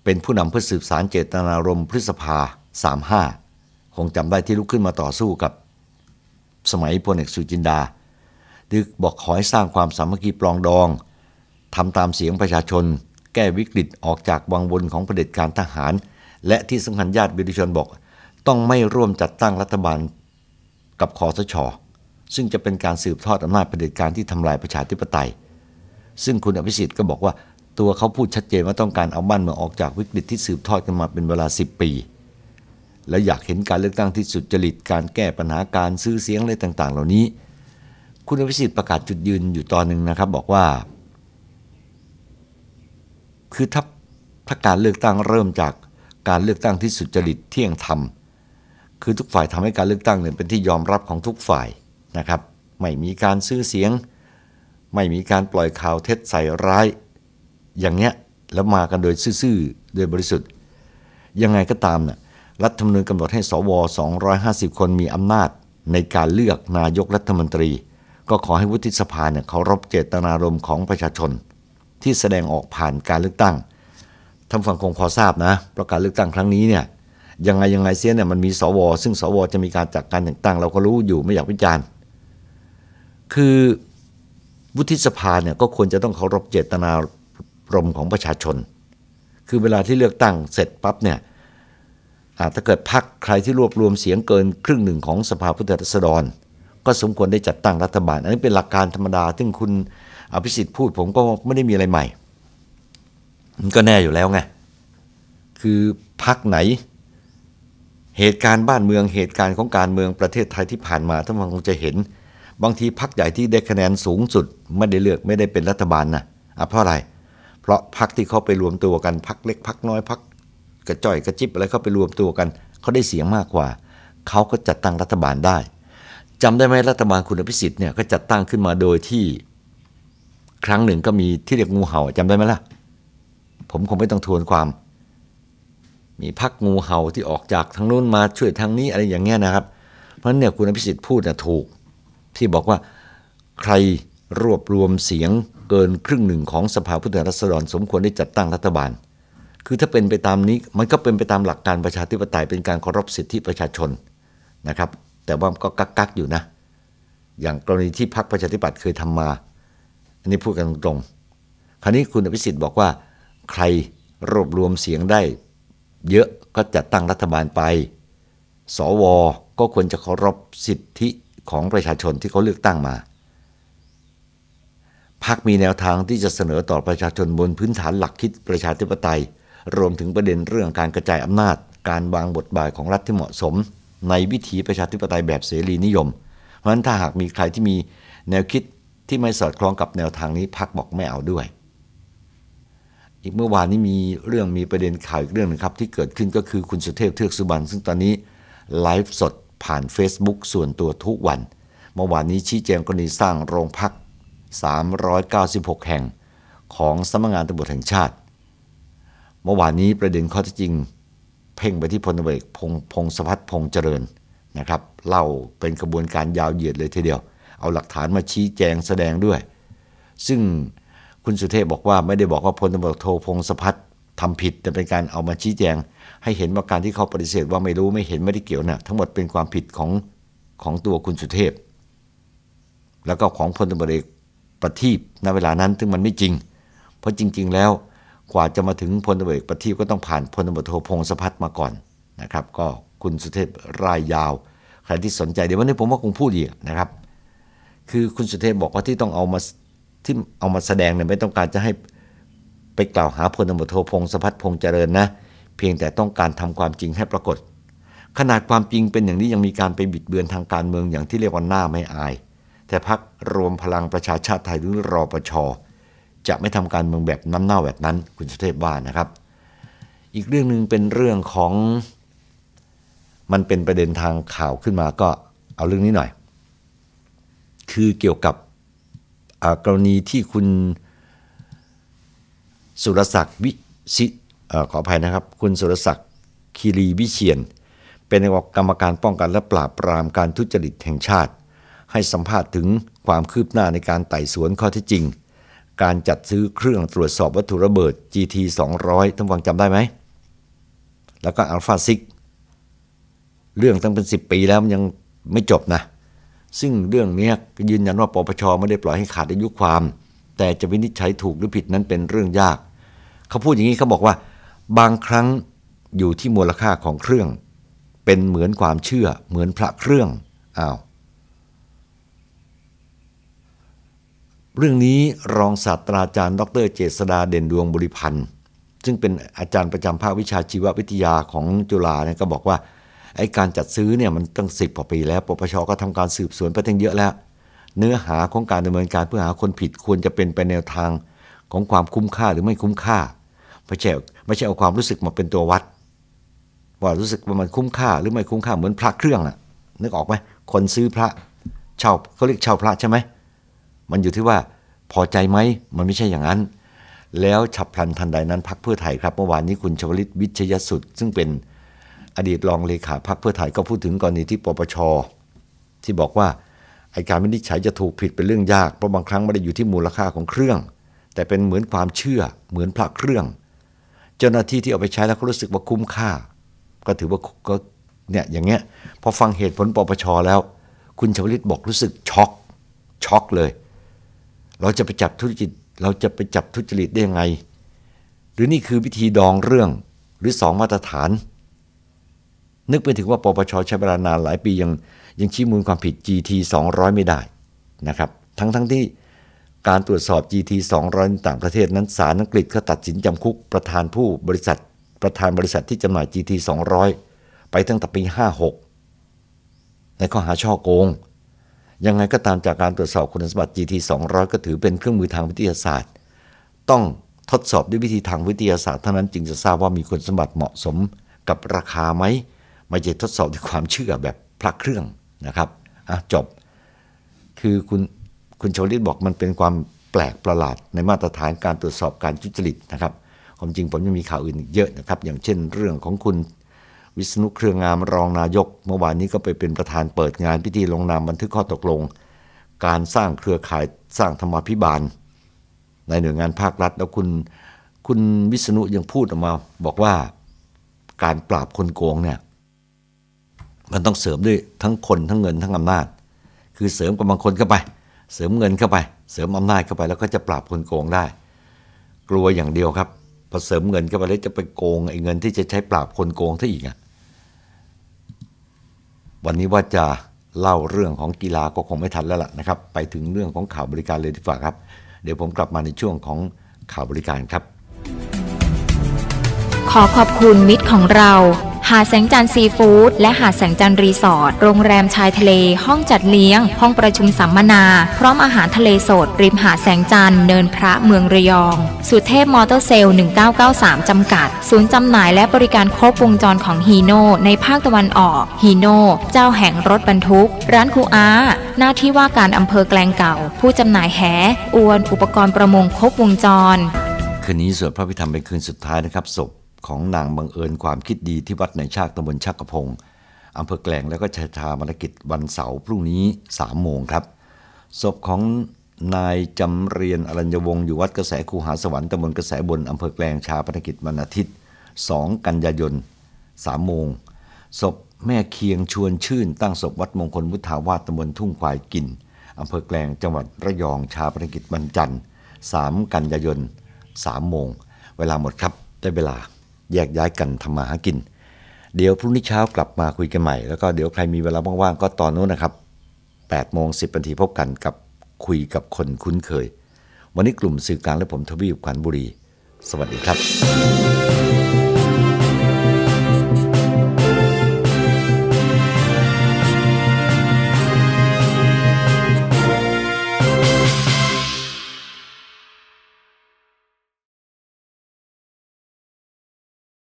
เป็นผู้นำเพื่อสืบสารเจตนารมณ์พฤษภา35คงจำได้ที่ลุกขึ้นมาต่อสู้กับสมัยพลเอกสุจินดาดึกบอกขอให้สร้างความสามัคคีปรองดองทำตามเสียงประชาชนแก้วิกฤตออกจากวังวนของเผด็จการทหารและที่สำคัญญาติวีรชนบอกต้องไม่ร่วมจัดตั้งรัฐบาลกับคสช.ซึ่งจะเป็นการสืบทอดอำนาจเผด็จการที่ทำลายประชาธิปไตยซึ่งคุณอภิสิทธิ์ก็บอกว่าตัวเขาพูดชัดเจนว่าต้องการเอาบ้านเมืองออกจากวิกฤตที่สืบทอดกันมาเป็นเวลา10 ปี และอยากเห็นการเลือกตั้งที่สุจริตการแก้ปัญหาการซื้อเสียงอะไรต่างๆเหล่านี้คุณอภิสิทธิ์ประกาศจุดยืนอยู่ตอนหนึ่งนะครับบอกว่าคือถ้าการเลือกตั้งเริ่มจากการเลือกตั้งที่สุจริตเที่ยงธรรมคือทุกฝ่ายทำให้การเลือกตั้งเนี่ยเป็นที่ยอมรับของทุกฝ่ายนะครับไม่มีการซื้อเสียงไม่มีการปล่อยข่าวเท็จใส่ร้ายอย่างเนี้ยแล้วมากันโดยซื่อๆโดยบริสุทธิ์ยังไงก็ตามน่ะรัฐธรรมนูญกำหนดให้สว250คนมีอำนาจในการเลือกนายกรัฐมนตรีก็ขอให้วุฒิสภาเนี่ยเคารพเจตนารมณ์ของประชาชนที่แสดงออกผ่านการเลือกตั้งท่านฟังคงพอทราบนะเพราะการเลือกตั้งครั้งนี้เนี่ยยังไงเสียเนี่ยมันมีสวซึ่งสวจะมีการจัดการแต่งตั้งเราก็รู้อยู่ไม่อยากวิจารณ์คือวุฒิสภาเนี่ยก็ควรจะต้องเคารพเจตนารมณ์ของประชาชนคือเวลาที่เลือกตั้งเสร็จปั๊บเนี่ยถ้าเกิดพรรคใครที่รวบรวมเสียงเกินครึ่งหนึ่งของสภาผู้แทนราษฎรก็สมควรได้จัดตั้งรัฐบาลอันนี้เป็นหลักการธรรมดาซึ่งคุณอภิสิทธิ์พูดผมก็ไม่ได้มีอะไรใหม่มันก็แน่อยู่แล้วไงคือพรรคไหนเหตุการณ์บ้านเมืองเหตุการณ์ของการเมืองประเทศไทยที่ผ่านมาท่านคงจะเห็นบางทีพรรคใหญ่ที่ได้คะแนนสูงสุดไม่ได้เลือกไม่ได้เป็นรัฐบาลนะเพราะอะไรเพราะพรรคที่เขาไปรวมตัวกันพรรคเล็กพรรคน้อยพรรคกระจ่อยกระจิบอะไรเขาไปรวมตัวกันเขาได้เสียงมากกว่าเขาก็จัดตั้งรัฐบาลได้จำได้ไหมรัฐบาลคุณอภิสิทธิ์เนี่ยก็จัดตั้งขึ้นมาโดยที่ครั้งหนึ่งก็มีที่เรียกงูเห่าจำได้ไหมล่ะผมคงไม่ต้องทวนความมีพรรคงูเห่าที่ออกจากทางนู้นมาช่วยทางนี้อะไรอย่างเงี้ยนะครับเพราะฉะนั้นเนี่ยคุณอภิสิทธิ์พูดเนี่ยถูกที่บอกว่าใครรวบรวมเสียงเกินครึ่งหนึ่งของสภาผู้แทนราษฎรสมควรได้จัดตั้งรัฐบาลคือถ้าเป็นไปตามนี้มันก็เป็นไปตามหลักการประชาธิปไตยเป็นการเคารพสิทธิประชาชนนะครับแต่ว่าก็กักอยู่นะอย่างกรณีที่พรรคประชาธิปัตย์เคยทำมาอันนี้พูดกันตรงๆคราวนี้คุณอภิสิทธิ์บอกว่าใครรวบรวมเสียงได้เยอะก็จัดตั้งรัฐบาลไปสวก็ควรจะเคารพสิทธิของประชาชนที่เขาเลือกตั้งมาพรรคมีแนวทางที่จะเสนอต่อประชาชนบนพื้นฐานหลักคิดประชาธิปไตยรวมถึงประเด็นเรื่องการกระจายอำนาจการวางบทบาทของรัฐที่เหมาะสมในวิถีประชาธิปไตยแบบเสรีนิยมเพราะฉะนั้นถ้าหากมีใครที่มีแนวคิดที่ไม่สอดคล้องกับแนวทางนี้พรรคบอกไม่เอาด้วยอีกเมื่อวานนี้มีประเด็นข่าวอีกเรื่องนึงครับที่เกิดขึ้นก็คือคุณสุเทพเทือกสุบรรณซึ่งตอนนี้ไลฟ์สดผ่าน Facebook ส่วนตัวทุกวันเมื่อวานนี้ชี้แจงกรณีสร้างโรงพัก396แห่งของสำนักงานตำรวจแห่งชาติเมื่อวานนี้ประเด็นข้อเท็จจริงเพ่งไปที่พลตำรวจเอกพงศพัฒน์พงษ์เจริญนะครับเล่าเป็นกระบวนการยาวเหยียดเลยทีเดียวเอาหลักฐานมาชี้แจงแสดงด้วยซึ่งคุณสุเทพบอกว่าไม่ได้บอกว่าพลตำรวจโทพงศพัฒน์ทำผิดแต่เป็นการเอามาชี้แจงให้เห็นว่าการที่เขาปฏิเสธว่าไม่รู้ไม่เห็นไม่ได้เกี่ยวนะทั้งหมดเป็นความผิดของตัวคุณสุเทพแล้วก็ของพลตำรวจเอกประทีปณเวลานั้นซึ่งมันไม่จริงเพราะจริงๆแล้วกว่าจะมาถึงพลตำรวจเอกประทีปก็ต้องผ่านพลตำรวจโทพงศพัฒน์มาก่อนนะครับก็คุณสุเทพรายยาวใครที่สนใจเดี๋ยววันนี้ผมว่าคงพูดอีกนะครับคือคุณสุเทพบอกว่าที่ต้องเอามาแสดงเนี่ยไม่ต้องการจะให้ไปกล่าวหาพลตำรวจโทพงศพัฒน์พงษ์เจริญนะเพียงแต่ต้องการทำความจริงให้ปรากฏขนาดความจริงเป็นอย่างนี้ยังมีการไปบิดเบือนทางการเมืองอย่างที่เรียกว่าหน้าไม่อายแต่พรรครวมพลังประชาชาติไทยหรือรปช.จะไม่ทำการเมืองแบบน้ำเน่าแบบนั้นคุณสุเทพว่านะครับอีกเรื่องหนึ่งเป็นเรื่องของมันเป็นประเด็นทางข่าวขึ้นมาก็เอาเรื่องนี้หน่อยคือเกี่ยวกับกรณีที่คุณสุรศักดิ์ขออภัยนะครับคุณสุรศักดิ์คีรีวิเชียนเป็นกรรมการป้องกันและปราบปรามการทุจริตแห่งชาติให้สัมภาษณ์ถึงความคืบหน้าในการไต่สวนข้อเท็จจริงการจัดซื้อเครื่องตรวจสอบวัตถุระเบิด GT 200 ท่านฟังจำได้ไหมแล้วก็อัลฟาซิกเรื่องตั้งเป็น10 ปีแล้วมันยังไม่จบนะซึ่งเรื่องนี้ยืนยันว่าปปช.ไม่ได้ปล่อยให้ขาดอายุความแต่จะวินิจฉัยถูกหรือผิดนั้นเป็นเรื่องยากเขาพูดอย่างนี้เขาบอกว่าบางครั้งอยู่ที่มูลค่าของเครื่องเป็นเหมือนความเชื่อเหมือนพระเครื่องเรื่องนี้รองศาสตราจารย์ดร.เจษฎาเด่นดวงบริพันธ์ซึ่งเป็นอาจารย์ประจำภาควิชาชีววิทยาของจุฬาเนี่ยก็บอกว่า ไอ้การจัดซื้อเนี่ยมันตั้ง10กว่าปีแล้วปปช.ก็ทำการสืบสวนไปตั้งเยอะแล้วเนื้อหาของการดำเนินการเพื่อหาคนผิดควรจะเป็นไปแนวทางของความคุ้มค่าหรือไม่คุ้มค่าไม่ใช่เอาความรู้สึกมาเป็นตัววัดว่ารู้สึกว่ามันคุ้มค่าหรือไม่คุ้มค่าเหมือนพระเครื่องอะนึกออกไหมคนซื้อพระเช่าเขาเรียกเช่าพระใช่ไหมมันอยู่ที่ว่าพอใจไหมมันไม่ใช่อย่างนั้นแล้วฉับพลันทันใดนั้นพรรคเพื่อไทยครับเมื่อวานนี้คุณชวลิตวิชยสุดซึ่งเป็นอดีตรองเลขาพรรคเพื่อไทยก็พูดถึงกรณีที่ปปช.ที่บอกว่าไอ้การวินิจฉัยจะถูกผิดเป็นเรื่องยากเพราะบางครั้งไม่ได้อยู่ที่มูลค่าของเครื่องแต่เป็นเหมือนความเชื่อเหมือนพระเครื่องเจ้าหน้าที่ที่เอาไปใช้แล้วเขารู้สึกว่าคุ้มค่าก็ถือว่าก็เนี่ยอย่างเงี้ยพอฟังเหตุผลปปช.แล้วคุณชวลิตบอกรู้สึกช็อกเลยเราจะไปจับทุจริตได้ยังไงหรือนี่คือวิธีดองเรื่องหรือ2มาตรฐานนึกไปถึงว่าปปช.ใช้เวลานานหลายปียังชี้มูลความผิด GT 200 ไม่ได้นะครับทั้งที่การตรวจสอบ GT 200 ต่างประเทศนั้นศาลอังกฤษก็ตัดสินจำคุกประธานบริษัทที่จำหน่าย GT 200 ไปตั้งแต่ปี 56 ในข้อหาฉ้อโกงยังไงก็ตามจากการตรวจสอบคุณสมบัติ GT 200 ก็ถือเป็นเครื่องมือทางวิทยาศาสตร์ต้องทดสอบด้วยวิธีทางวิทยาศาสตร์เท่านั้นจึงจะทราบว่ามีคุณสมบัติเหมาะสมกับราคาไหมไม่ใช่ทดสอบด้วยความเชื่อแบบพระเครื่องนะครับจบคือคุณชวลิตบอกมันเป็นความแปลกประหลาดในมาตรฐานการตรวจสอบการทุจริตนะครับความจริงผมยังมีข่าวอื่นอีกเยอะนะครับอย่างเช่นเรื่องของคุณวิษณุเครืองามรองนายกเมื่อวานนี้ก็ไปเป็นประธานเปิดงานพิธีลงนามบันทึกข้อตกลงการสร้างเครือข่ายสร้างธรรมาภิบาลในหน่วยงานภาครัฐแล้วคุณวิษณุยังพูดออกมาบอกว่าการปราบคนโกงเนี่ยมันต้องเสริมด้วยทั้งคนทั้งเงินทั้งอำนาจคือเสริมกับบางคนเข้าไปเสริมเงินเข้าไปเสริมอำนาจเข้าไปแล้วก็จะปราบคนโกงได้กลัวอย่างเดียวครับพอเสริมเงินเข้าไปแล้วจะไปโกงไอ้เงินที่จะใช้ปราบคนโกงซะอีกอ่ะวันนี้ว่าจะเล่าเรื่องของกีฬาก็คงไม่ทันแล้วล่ะนะครับไปถึงเรื่องของข่าวบริการเลยดีกว่าครับเดี๋ยวผมกลับมาในช่วงของข่าวบริการครับขอขอบคุณมิตรของเราหาดแสงจันทร์ซีฟู้ดและหาดแสงจันทร์รีสอร์ทโรงแรมชายทะเลห้องจัดเลี้ยงห้องประชุมสัมมนาพร้อมอาหารทะเลสดริมหาดแสงจันทร์เนินพระเมืองระยองสุเทพมอเตอร์เซลล์1993จำกัดศูนย์จำหน่ายและบริการครบวงจรของฮีโน่ในภาคตะวันออกฮีโน่เจ้าแห่งรถบรรทุกร้านครูอาหน้าที่ว่าการอำเภอแกลงเก่าผู้จำหน่ายแหอวนอุปกรณ์ประมงครบวงจรคืนนี้สวดพระอภิธรรมเป็นคืนสุดท้ายนะครับศพของนางบังเอิญความคิดดีที่วัดในชากตำบลชักกระพงอำเภอแกลงแล้วก็ชาชามรกิจวันเสาร์พรุ่งนี้ 3 โมงครับศพของนายจำเรียนอรัญญวงศ์อยู่วัดกระแสคูหาสวรรค์ตำบลกระแสบนอำเภอแกลงชาปนกิจวันอาทิตย์2 กันยายน 3 โมงศพแม่เคียงชวนชื่นตั้งศพวัดมงคลวุฒาวาสตำบลทุ่งควายกินอำเภอแกลงจังหวัดระยองชาปนกิจวันจันทร์3 กันยายน 3 โมงเวลาหมดครับได้เวลาแยกย้ายกันทำมาหากินเดี๋ยวพรุ่งนี้เช้ากลับมาคุยกันใหม่แล้วก็เดี๋ยวใครมีเวลาว่างๆก็ตอนนู้นนะครับ8:10 น.พบกันกับคุยกับคนคุ้นเคยวันนี้กลุ่มสื่อการและผมทวีปขวัญบุรีสวัสดีครับ